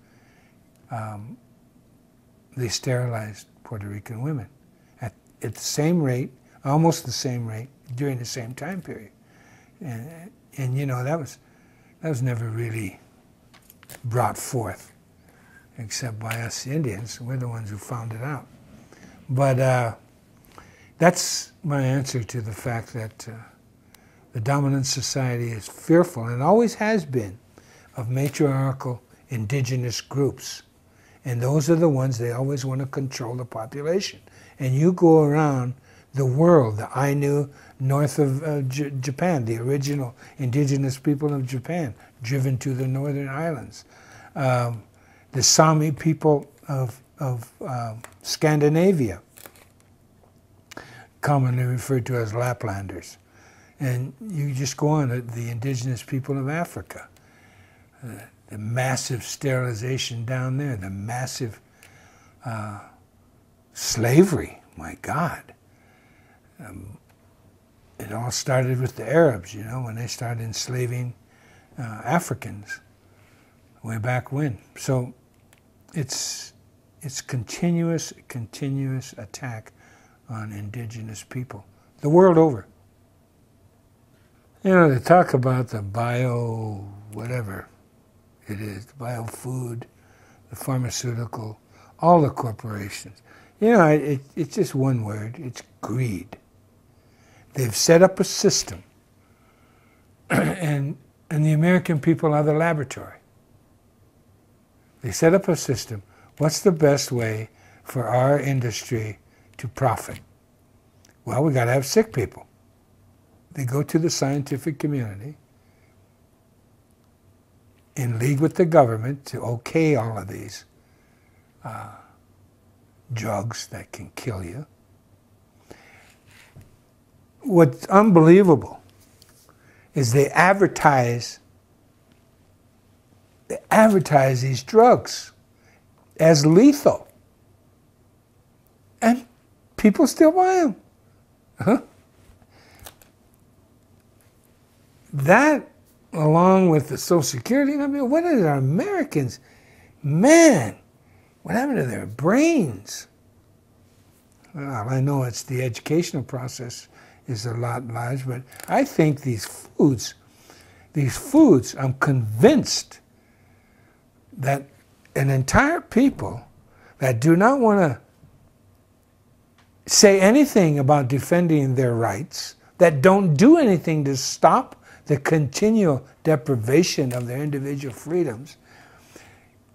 they sterilized Puerto Rican women at the same rate, almost the same rate, during the same time period. And you know, that was never really brought forth, except by us Indians. We're the ones who found it out. But that's my answer to the fact that the dominant society is fearful, and always has been, of matriarchal indigenous groups. And those are the ones they always want to control the population. And you go around the world, the Ainu north of Japan, the original indigenous people of Japan, driven to the northern islands. The Sami people of Scandinavia, commonly referred to as Laplanders. And you just go on, the indigenous people of Africa, the massive sterilization down there, the massive slavery, my God. It all started with the Arabs, you know, when they started enslaving Africans way back when. So it's continuous attack on indigenous people the world over. You know, they talk about the bio whatever it is, the biofood, the pharmaceutical, all the corporations. You know, it's just one word, it's greed. They've set up a system, and the American people are the laboratory. They set up a system. What's the best way for our industry to profit? Well, we got to have sick people. They go to the scientific community in league with the government to okay all of these drugs that can kill you. What's unbelievable is they advertise these drugs as lethal, and people still buy them. Huh? That, along with the Social Security number, what are the Americans? Man, what happened to their brains? Well, I know it's the educational process is a lot large, but I think these foods, I'm convinced that an entire people that do not want to say anything about defending their rights, that don't do anything to stop the continual deprivation of their individual freedoms,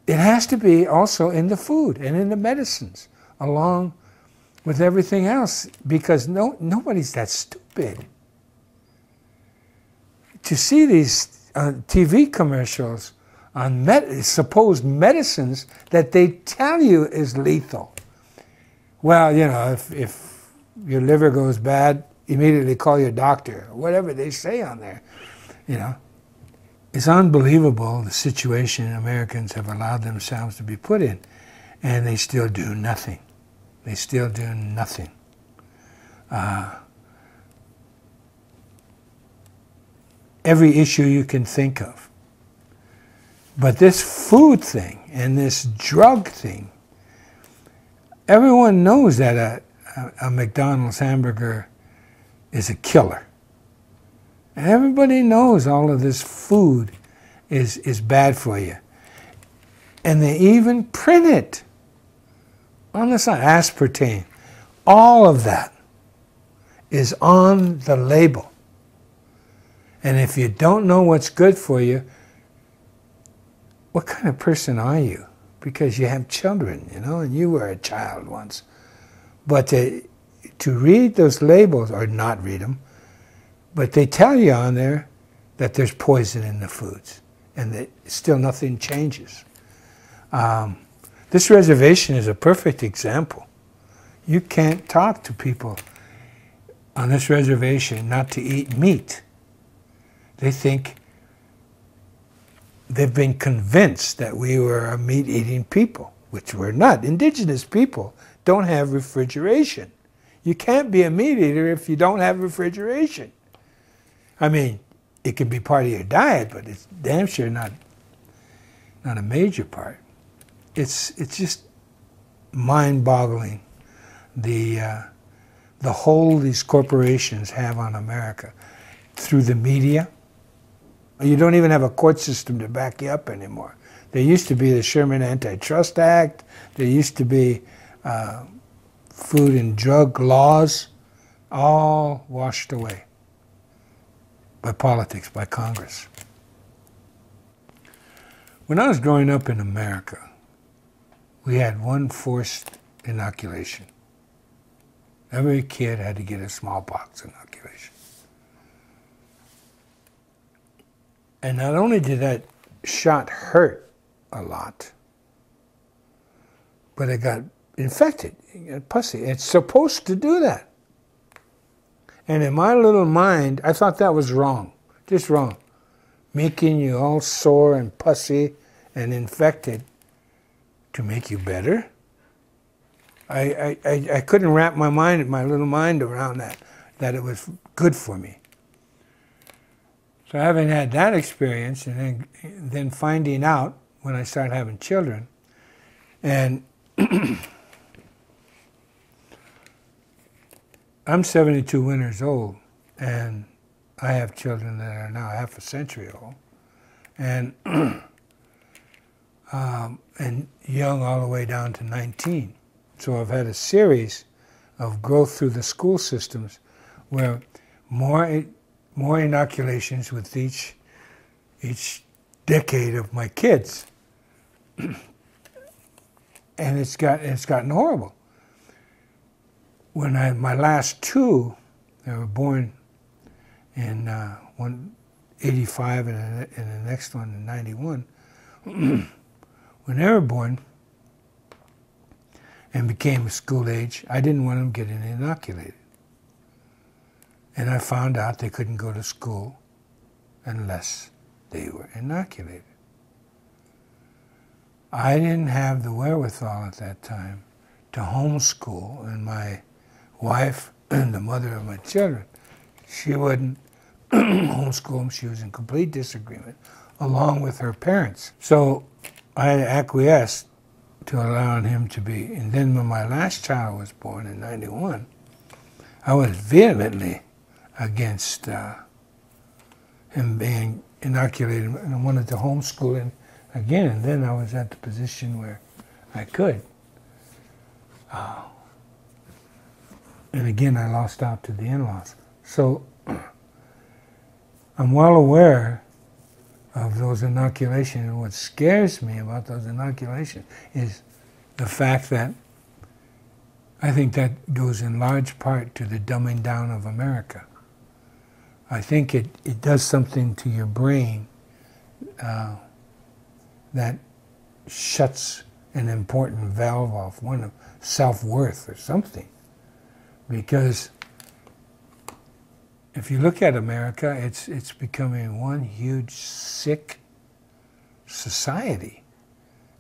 it has to be also in the food and in the medicines, along with everything else, because nobody's that stupid. To see these TV commercials on supposed medicines that they tell you is lethal. Well, you know, if your liver goes bad, immediately call your doctor, whatever they say on there, you know. It's unbelievable the situation Americans have allowed themselves to be put in, and they still do nothing. They still do nothing. Every issue you can think of. But this food thing and this drug thing, everyone knows that a McDonald's hamburger is a killer. And everybody knows all of this food is bad for you. And they even print it on the side, aspartame. All of that is on the label. And if you don't know what's good for you, what kind of person are you? Because you have children, you know, and you were a child once. But to read those labels, or not read them, but they tell you on there that there's poison in the foods, and that still nothing changes. This reservation is a perfect example. You can't talk to people on this reservation not to eat meat. They think they've been convinced that we were a meat-eating people, which we're not. Indigenous people don't have refrigeration. You can't be a meat eater if you don't have refrigeration. I mean, it can be part of your diet, but it's damn sure not a major part. It's just mind-boggling, the hold these corporations have on America through the media. You don't even have a court system to back you up anymore. There used to be the Sherman Antitrust Act. There used to be food and drug laws, all washed away by politics, by Congress. When I was growing up in America, we had one forced inoculation. Every kid had to get a smallpox inoculation. And not only did that shot hurt a lot, but it got infected, it got pussy. It's supposed to do that. And in my little mind, I thought that was wrong, just wrong. Making you all sore and pussy and infected to make you better. I couldn't wrap my little mind around that it was good for me. So having had that experience and then finding out when I started having children, and I'm 72 winters old, and I have children that are now half a century old, and and young all the way down to 19. So I've had a series of growth through the school systems where more inoculations with each decade of my kids, and it's gotten horrible. When my last two, they were born in 85 and the next one in 91. When they were born and became school age, I didn't want them getting inoculated. And I found out they couldn't go to school unless they were inoculated. I didn't have the wherewithal at that time to homeschool, and my wife and the mother of my children, she wouldn't homeschool them. She was in complete disagreement, along with her parents. So I acquiesced to allowing him to be. And then when my last child was born in 91, I was vehemently against him being inoculated, and I wanted to homeschool him again. And then I was at the position where I could. And again, I lost out to the in-laws. So I'm well aware of those inoculations, and what scares me about those inoculations is the fact that I think that goes in large part to the dumbing down of America. I think it does something to your brain that shuts an important valve off, one of self-worth or something. Because if you look at America, it's becoming one huge sick society.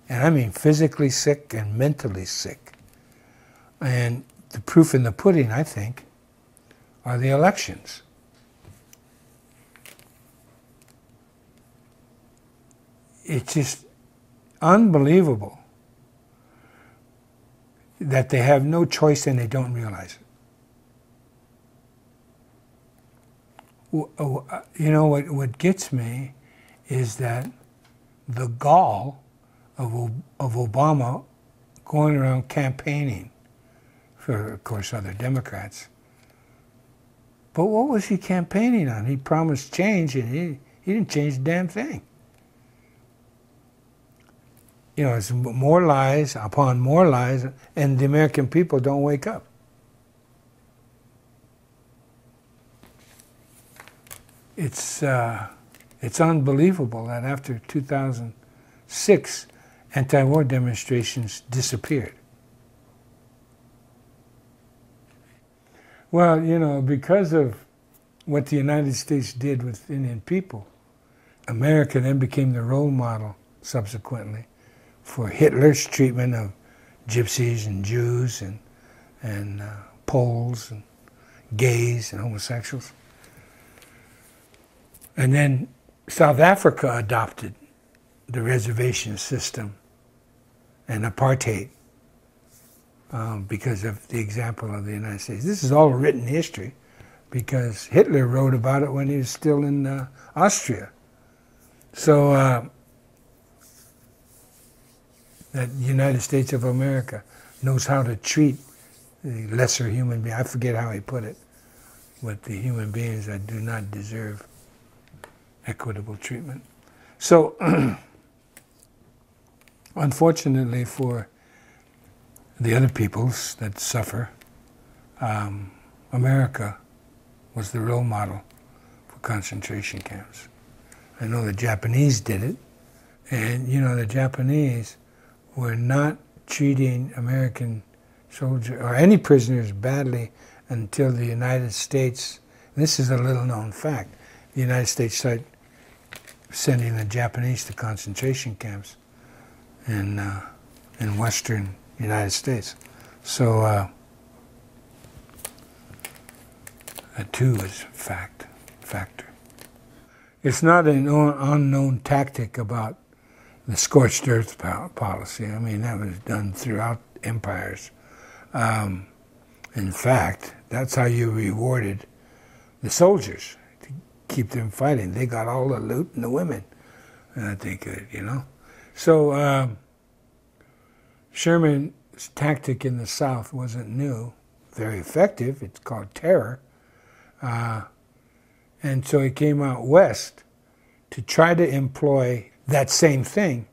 And I mean physically sick and mentally sick. And the proof in the pudding, I think, are the elections. It's just unbelievable that they have no choice and they don't realize it. You know, what gets me is that the gall of Obama going around campaigning for, of course, other Democrats. But what was he campaigning on? He promised change, and he didn't change a damn thing. You know, it's more lies upon more lies, and the American people don't wake up. It's unbelievable that after 2006, anti-war demonstrations disappeared. Well, you know, because of what the United States did with Indian people, America then became the role model, subsequently, for Hitler's treatment of gypsies and Jews and Poles and gays and homosexuals. And then South Africa adopted the reservation system and apartheid because of the example of the United States. This is all written history because Hitler wrote about it when he was still in Austria. So that the United States of America knows how to treat the lesser human being. I forget how he put it, but the human beings that do not deserve equitable treatment. So, unfortunately for the other peoples that suffer, America was the role model for concentration camps. I know the Japanese did it, and you know the Japanese were not treating American soldiers or any prisoners badly until the United States, this is a little known fact, the United States started sending the Japanese to concentration camps in western United States. So that too is a factor. It's not an unknown tactic about the scorched earth policy. I mean, that was done throughout empires. In fact, that's how you rewarded the soldiers. Keep them fighting. They got all the loot and the women that they could, you know. So Sherman's tactic in the South wasn't new, very effective. It's called terror. And so he came out West to try to employ that same thing,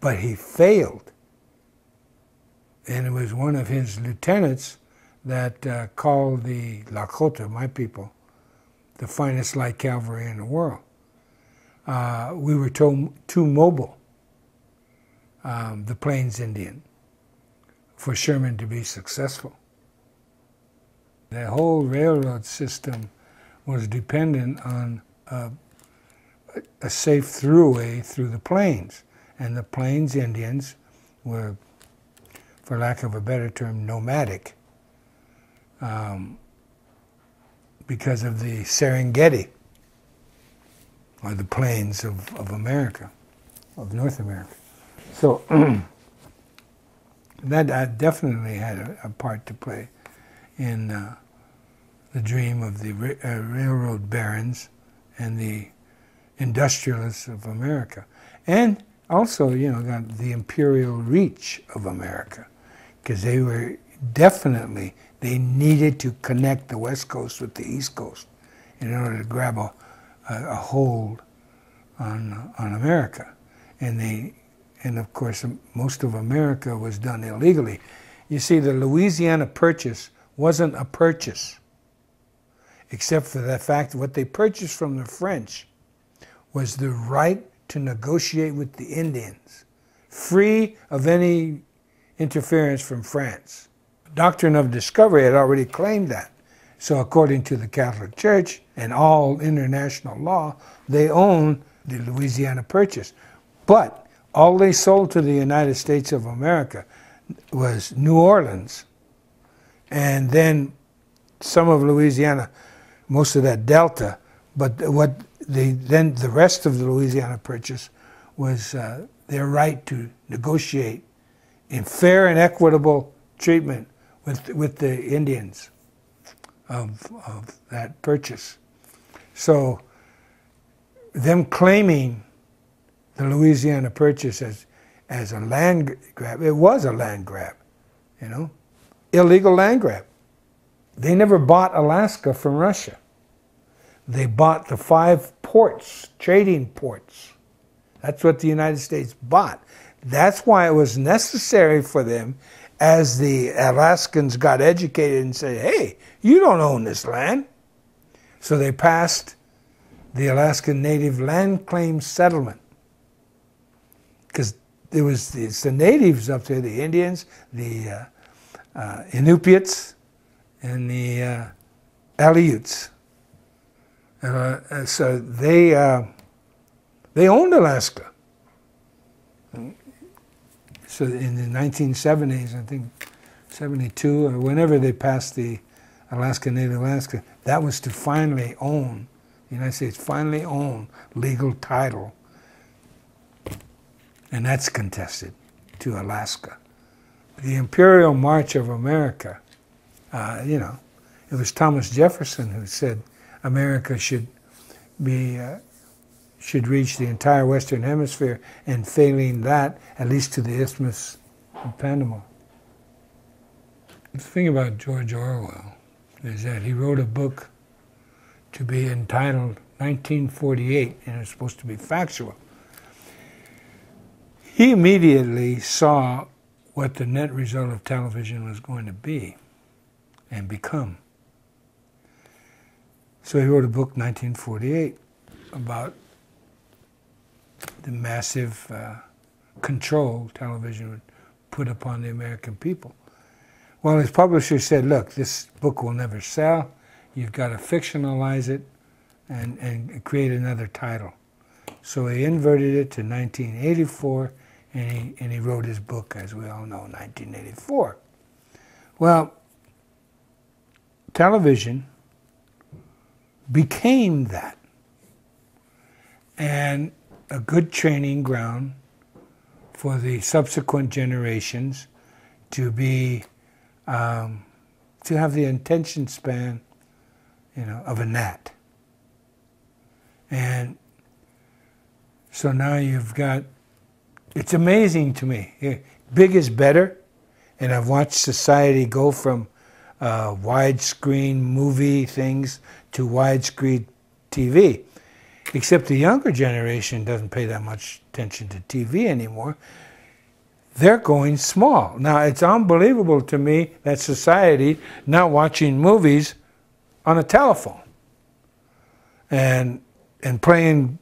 but he failed. And it was one of his lieutenants that called the Lakota, my people, the finest light cavalry in the world. We were too mobile, the Plains Indian, for Sherman to be successful. The whole railroad system was dependent on a safe throughway through the plains. And the Plains Indians were, for lack of a better term, nomadic. Because of the Serengeti, or the plains of America, of North America. So that definitely had a part to play in the dream of the railroad barons and the industrialists of America. And also, you know, got the imperial reach of America, because they were definitely, they needed to connect the West Coast with the East Coast in order to grab a hold on America. And of course, most of America was done illegally. You see, the Louisiana Purchase wasn't a purchase, except for the fact that what they purchased from the French was the right to negotiate with the Indians, free of any interference from France. The doctrine of discovery had already claimed that. So according to the Catholic Church and all international law, they own the Louisiana Purchase. But all they sold to the United States of America was New Orleans, and then some of Louisiana, most of that delta, but what they, then the rest of the Louisiana Purchase was their right to negotiate in fair and equitable treatment with the Indians of that purchase. So them claiming the Louisiana Purchase as a land grab, it was a land grab, you know, illegal land grab. They never bought Alaska from Russia. They bought the 5 ports, trading ports. That's what the United States bought. That's why it was necessary for them, as the Alaskans got educated and said, hey, you don't own this land. So they passed the Alaska Native Land Claim Settlement, because it was, it's the natives up there, the Indians, the Inupiates, and the Aleuts. So they owned Alaska. So in the 1970s, I think 72, or whenever they passed the Alaska Native Alaska, that was to finally own, the United States finally own legal title. And that's contested to Alaska. The Imperial March of America, you know, it was Thomas Jefferson who said, America should be should reach the entire Western Hemisphere, and failing that, at least to the Isthmus of Panama. The thing about George Orwell is that he wrote a book to be entitled 1948, and it's supposed to be factual. He immediately saw what the net result of television was going to be and become. So he wrote a book, 1948, about the massive control television would put upon the American people. Well, his publisher said, look, this book will never sell. You've got to fictionalize it and create another title. So he inverted it to 1984, and he wrote his book, as we all know, 1984. Well, television became that, and a good training ground for the subsequent generations to be to have the attention span, you know, of a gnat. And so now you've got, it's amazing to me, big is better, and I've watched society go from widescreen movie things to widescreen TV. Except the younger generation doesn't pay that much attention to TV anymore. They're going small. Now, it's unbelievable to me that society not watching movies on a telephone and playing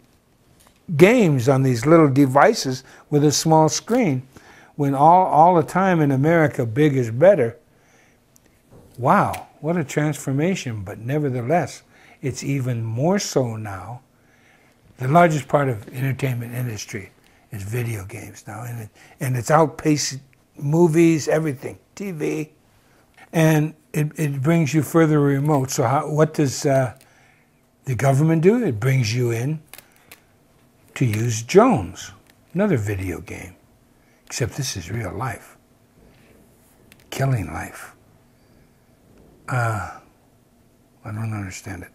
games on these little devices with a small screen, when all the time in America, big is better. Wow, what a transformation, but nevertheless, it's even more so now. The largest part of entertainment industry is video games now, and it's outpaced movies, everything, TV, and it brings you further remote. So what does the government do? It brings you in to use drones, another video game, except this is real life, killing life. I don't understand it.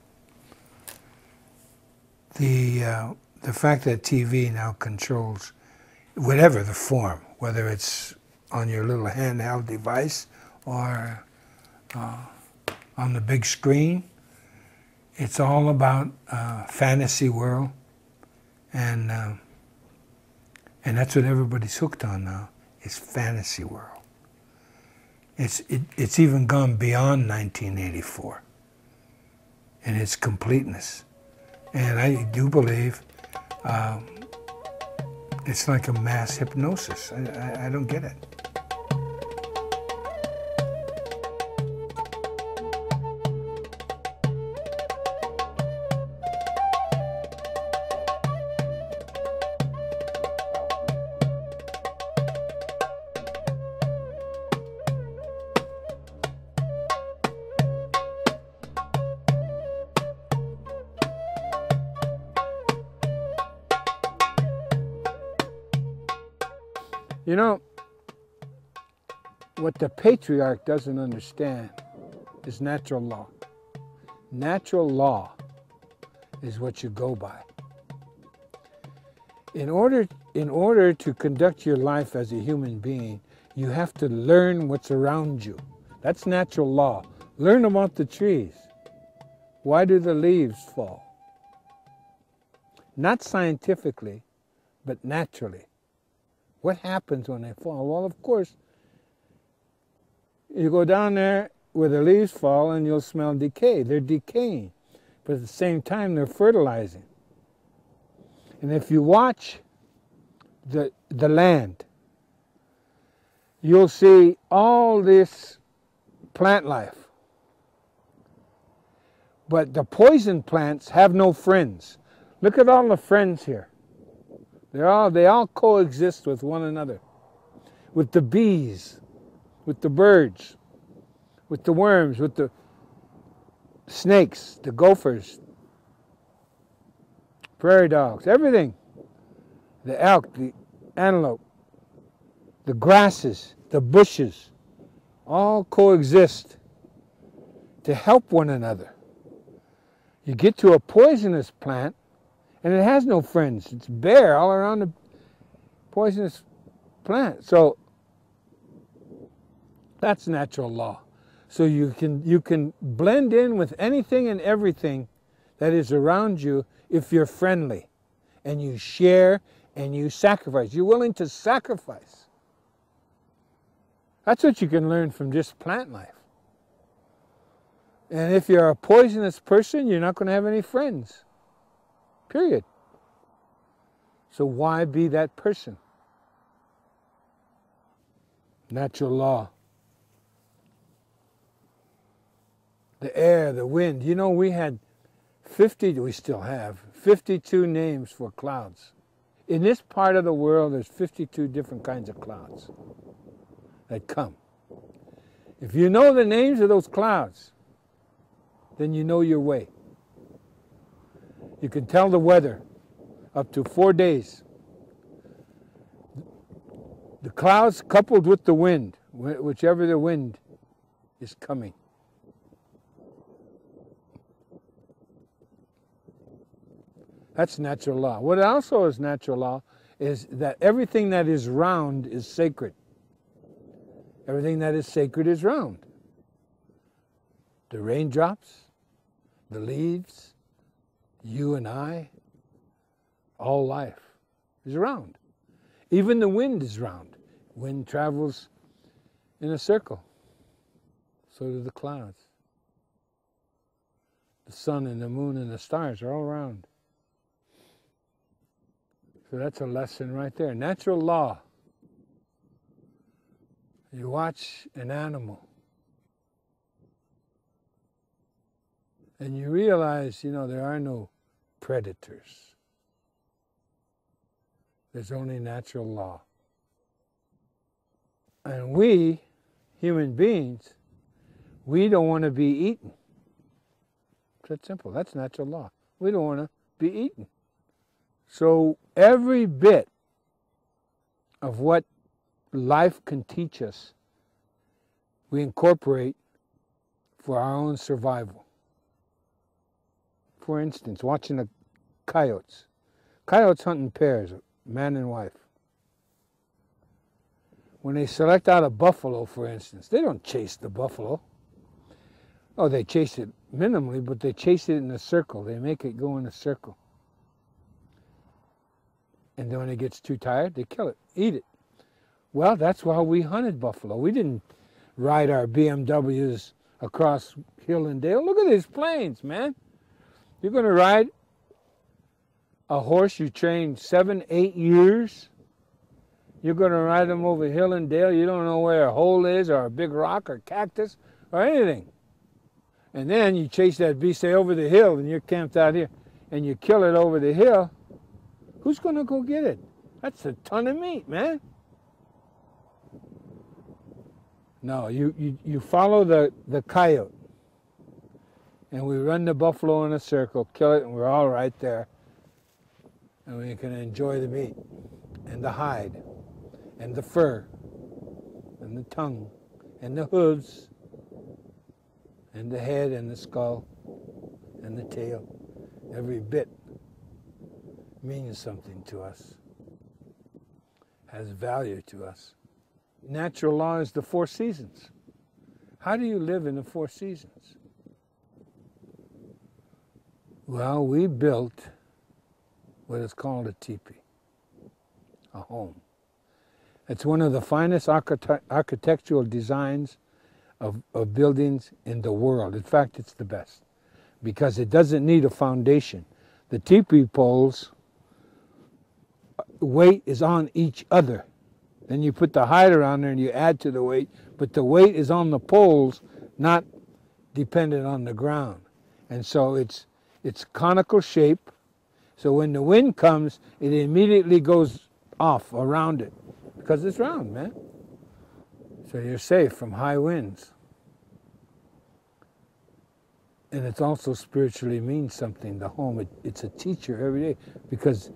The fact that TV now controls whatever the form, whether it's on your little handheld device or on the big screen, it's all about fantasy world, and that's what everybody's hooked on now, is fantasy world. It's even gone beyond 1984 in its completeness. And I do believe It's like a mass hypnosis. I don't get it. You know, what the patriarch doesn't understand is natural law. Natural law is what you go by. In order to conduct your life as a human being, you have to learn what's around you. That's natural law. Learn about the trees. Why do the leaves fall? Not scientifically, but naturally. What happens when they fall? Well, of course, you go down there where the leaves fall and you'll smell decay. They're decaying, but at the same time, they're fertilizing. And if you watch the land, you'll see all this plant life. But the poison plants have no friends. Look at all the friends here. They all coexist with one another, with the bees, with the birds, with the worms, with the snakes, the gophers, prairie dogs, everything. The elk, the antelope, the grasses, the bushes, all coexist to help one another. You get to a poisonous plant, and it has no friends. It's bare all around the poisonous plant. So that's natural law. So you can blend in with anything and everything that is around you if you're friendly and you share and you sacrifice. You're willing to sacrifice. That's what you can learn from just plant life. And if you're a poisonous person, you're not going to have any friends. Period. So why be that person? Natural law. The air, the wind. You know, we had 52 names for clouds. In this part of the world, there's 52 different kinds of clouds that come. If you know the names of those clouds, then you know your way. You can tell the weather up to 4 days. The clouds coupled with the wind, whichever the wind is coming. That's natural law. What also is natural law is that everything that is round is sacred. Everything that is sacred is round. The raindrops, the leaves, you and I, all life is round. Even the wind is round. Wind travels in a circle. So do the clouds. The sun and the moon and the stars are all round. So that's a lesson right there. Natural law. You watch an animal, and you realize, you know, there are no predators. There's only natural law. And we, human beings, we don't want to be eaten. It's that simple. That's natural law. We don't want to be eaten. So every bit of what life can teach us, we incorporate for our own survival. For instance, watching the coyotes. Coyotes hunt in pairs, man and wife. When they select out a buffalo, for instance, they don't chase the buffalo. Oh, they chase it minimally, but they chase it in a circle. They make it go in a circle. And then when it gets too tired, they kill it, eat it. Well, that's why we hunted buffalo. We didn't ride our BMWs across hill and dale. Look at these plains, man. You're going to ride a horse you trained 7, 8 years You're going to ride them over hill and dale. You don't know where a hole is or a big rock or cactus or anything. And then you chase that beast over the hill and you're camped out here and you kill it over the hill. Who's going to go get it? That's a ton of meat, man. No, you follow the coyote. And we run the buffalo in a circle, kill it, and we're all right there. And we can enjoy the meat and the hide and the fur and the tongue and the hooves and the head and the skull and the tail. Every bit means something to us, has value to us. Natural law is the four seasons. How do you live in the four seasons? Well, we built what is called a teepee, a home. It's one of the finest architectural designs of buildings in the world. In fact, it's the best because it doesn't need a foundation. The teepee poles' weight is on each other. Then you put the hide around there and you add to the weight, but the weight is on the poles, not dependent on the ground. And so it's conical shape, so when the wind comes, it immediately goes off around it, because it's round, man. So you're safe from high winds. And it's also spiritually means something, the home. It's a teacher every day, because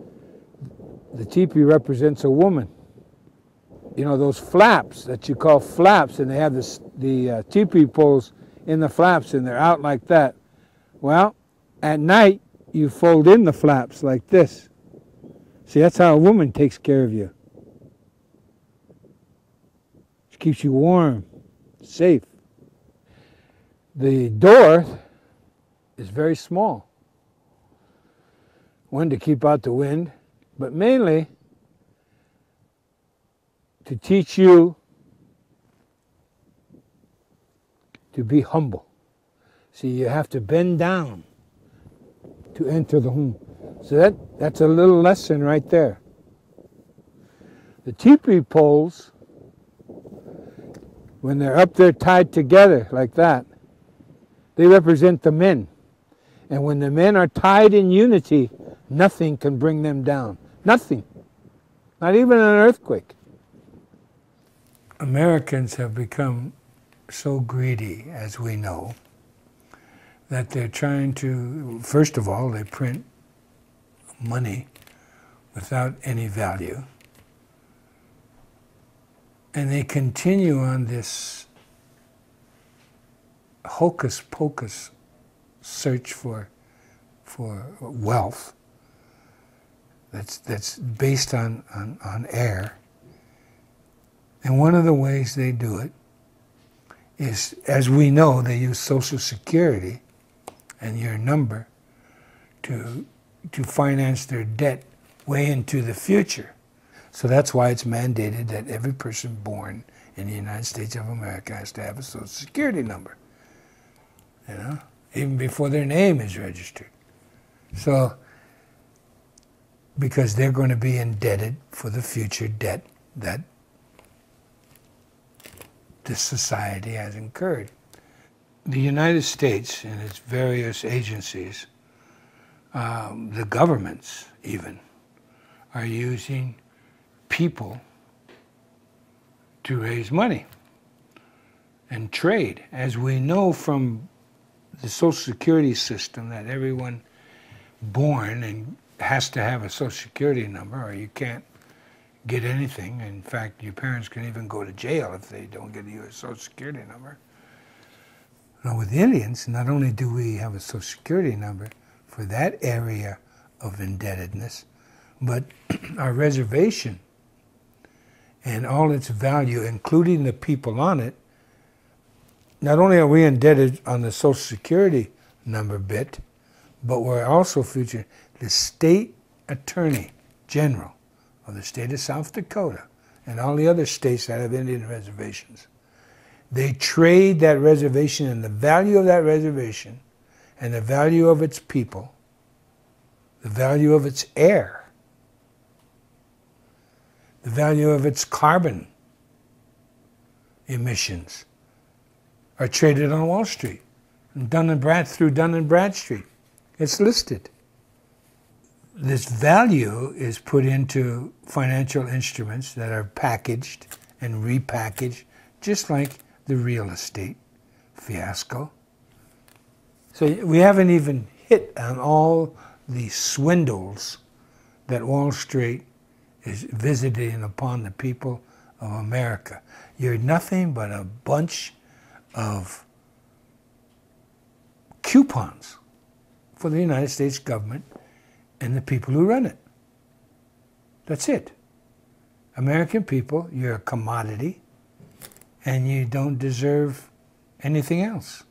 the teepee represents a woman. You know, those flaps that you call flaps, and they have the teepee poles in the flaps, and they're out like that. Well, at night, you fold in the flaps like this. See, that's how a woman takes care of you. She keeps you warm, safe. The door is very small. One, to keep out the wind, but mainly to teach you to be humble. See, you have to bend down to enter the home. So that's a little lesson right there. The teepee poles, when they're up there tied together like that, they represent the men. And when the men are tied in unity, nothing can bring them down. Nothing. Not even an earthquake. Americans have become so greedy, as we know, that they're trying to, first of all, they print money without any value. And they continue on this hocus-pocus search for wealth that's based on air. And one of the ways they do it is, as we know, they use Social Security and your number to finance their debt way into the future. So that's why it's mandated that every person born in the United States of America has to have a Social Security number, you know, even before their name is registered. So, because they're going to be indebted for the future debt that this society has incurred. The United States and its various agencies, the governments even, are using people to raise money and trade. As we know from the Social Security system, that everyone born and has to have a Social Security number or you can't get anything. In fact, your parents can even go to jail if they don't get you a Social Security number. Now with Indians, not only do we have a Social Security number for that area of indebtedness, but our reservation and all its value, including the people on it, not only are we indebted on the Social Security number bit, but we're also featured. The State Attorney General of the state of South Dakota and all the other states that have Indian reservations, they trade that reservation and the value of that reservation and the value of its people, the value of its air, the value of its carbon emissions are traded on Wall Street. Through Dun and Bradstreet, it's listed. This value is put into financial instruments that are packaged and repackaged, just like the real estate fiasco. So we haven't even hit on all the swindles that Wall Street is visiting upon the people of America. You're nothing but a bunch of coupons for the United States government and the people who run it. That's it. American people, you're a commodity, and you don't deserve anything else.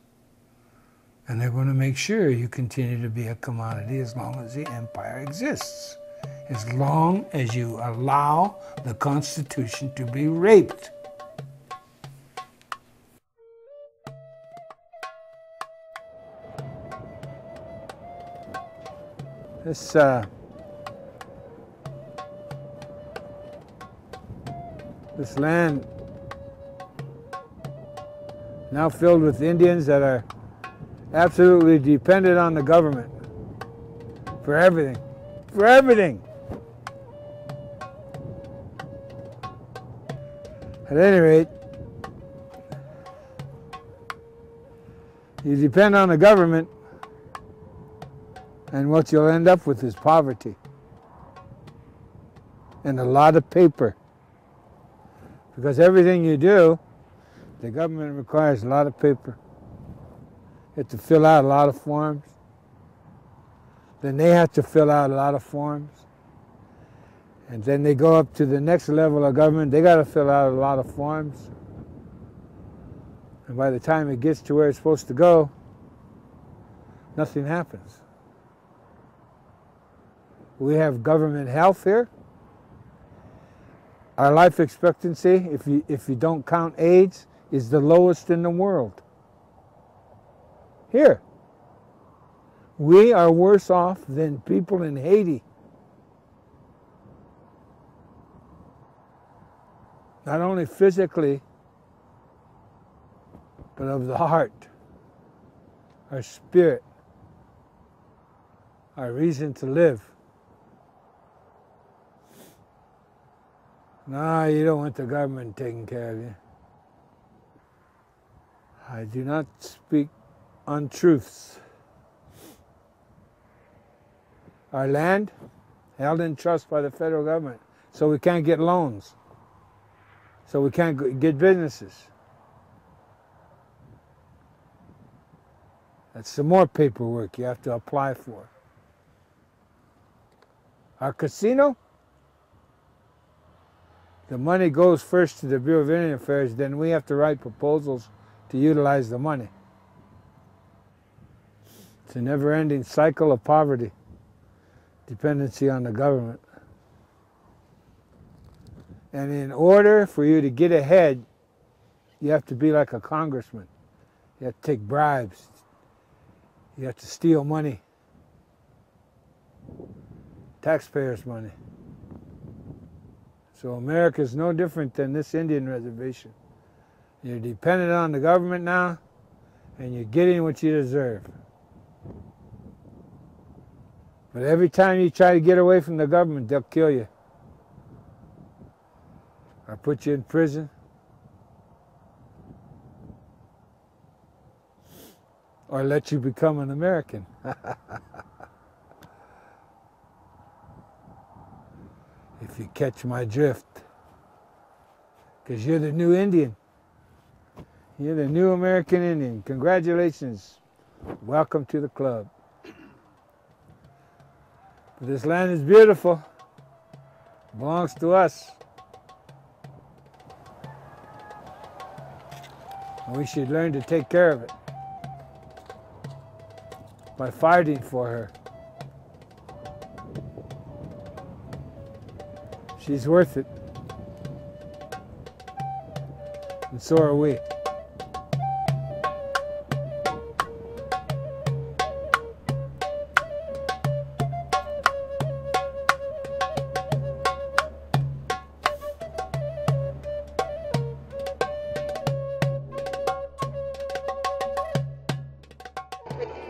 And they're going to make sure you continue to be a commodity as long as the empire exists, as long as you allow the Constitution to be raped. This this land now filled with Indians that are absolutely dependent on the government for everything, for everything. At any rate, you depend on the government, and what you'll end up with is poverty and a lot of paper. Because everything you do, the government requires a lot of paper. You have to fill out a lot of forms. Then they have to fill out a lot of forms. And then they go up to the next level of government. They got to fill out a lot of forms. And by the time it gets to where it's supposed to go, nothing happens. We have government health here. Our life expectancy, if you don't count AIDS, is the lowest in the world. Here. We are worse off than people in Haiti. Not only physically, but of the heart, our spirit, our reason to live. No, you don't want the government taking care of you. I do not speak untruths. Our land, held in trust by the federal government, so we can't get loans, so we can't get businesses. That's some more paperwork you have to apply for. Our casino? The money goes first to the Bureau of Indian Affairs, then we have to write proposals to utilize the money. It's a never-ending cycle of poverty, dependency on the government. And in order for you to get ahead, you have to be like a congressman. You have to take bribes. You have to steal money, taxpayers' money. So America is no different than this Indian reservation. You're dependent on the government now, and you're getting what you deserve. But every time you try to get away from the government, they'll kill you, or put you in prison, or let you become an American. If you catch my drift, because you're the new Indian. You're the new American Indian. Congratulations. Welcome to the club. But this land is beautiful. It belongs to us. And we should learn to take care of it by fighting for her. She's worth it, and so are we.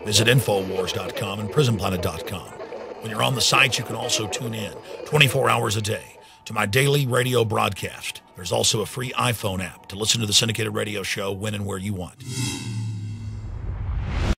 Visit Infowars.com and PrisonPlanet.com. When you're on the site, you can also tune in 24 hours a day to my daily radio broadcast. There's also a free iPhone app to listen to the syndicated radio show when and where you want.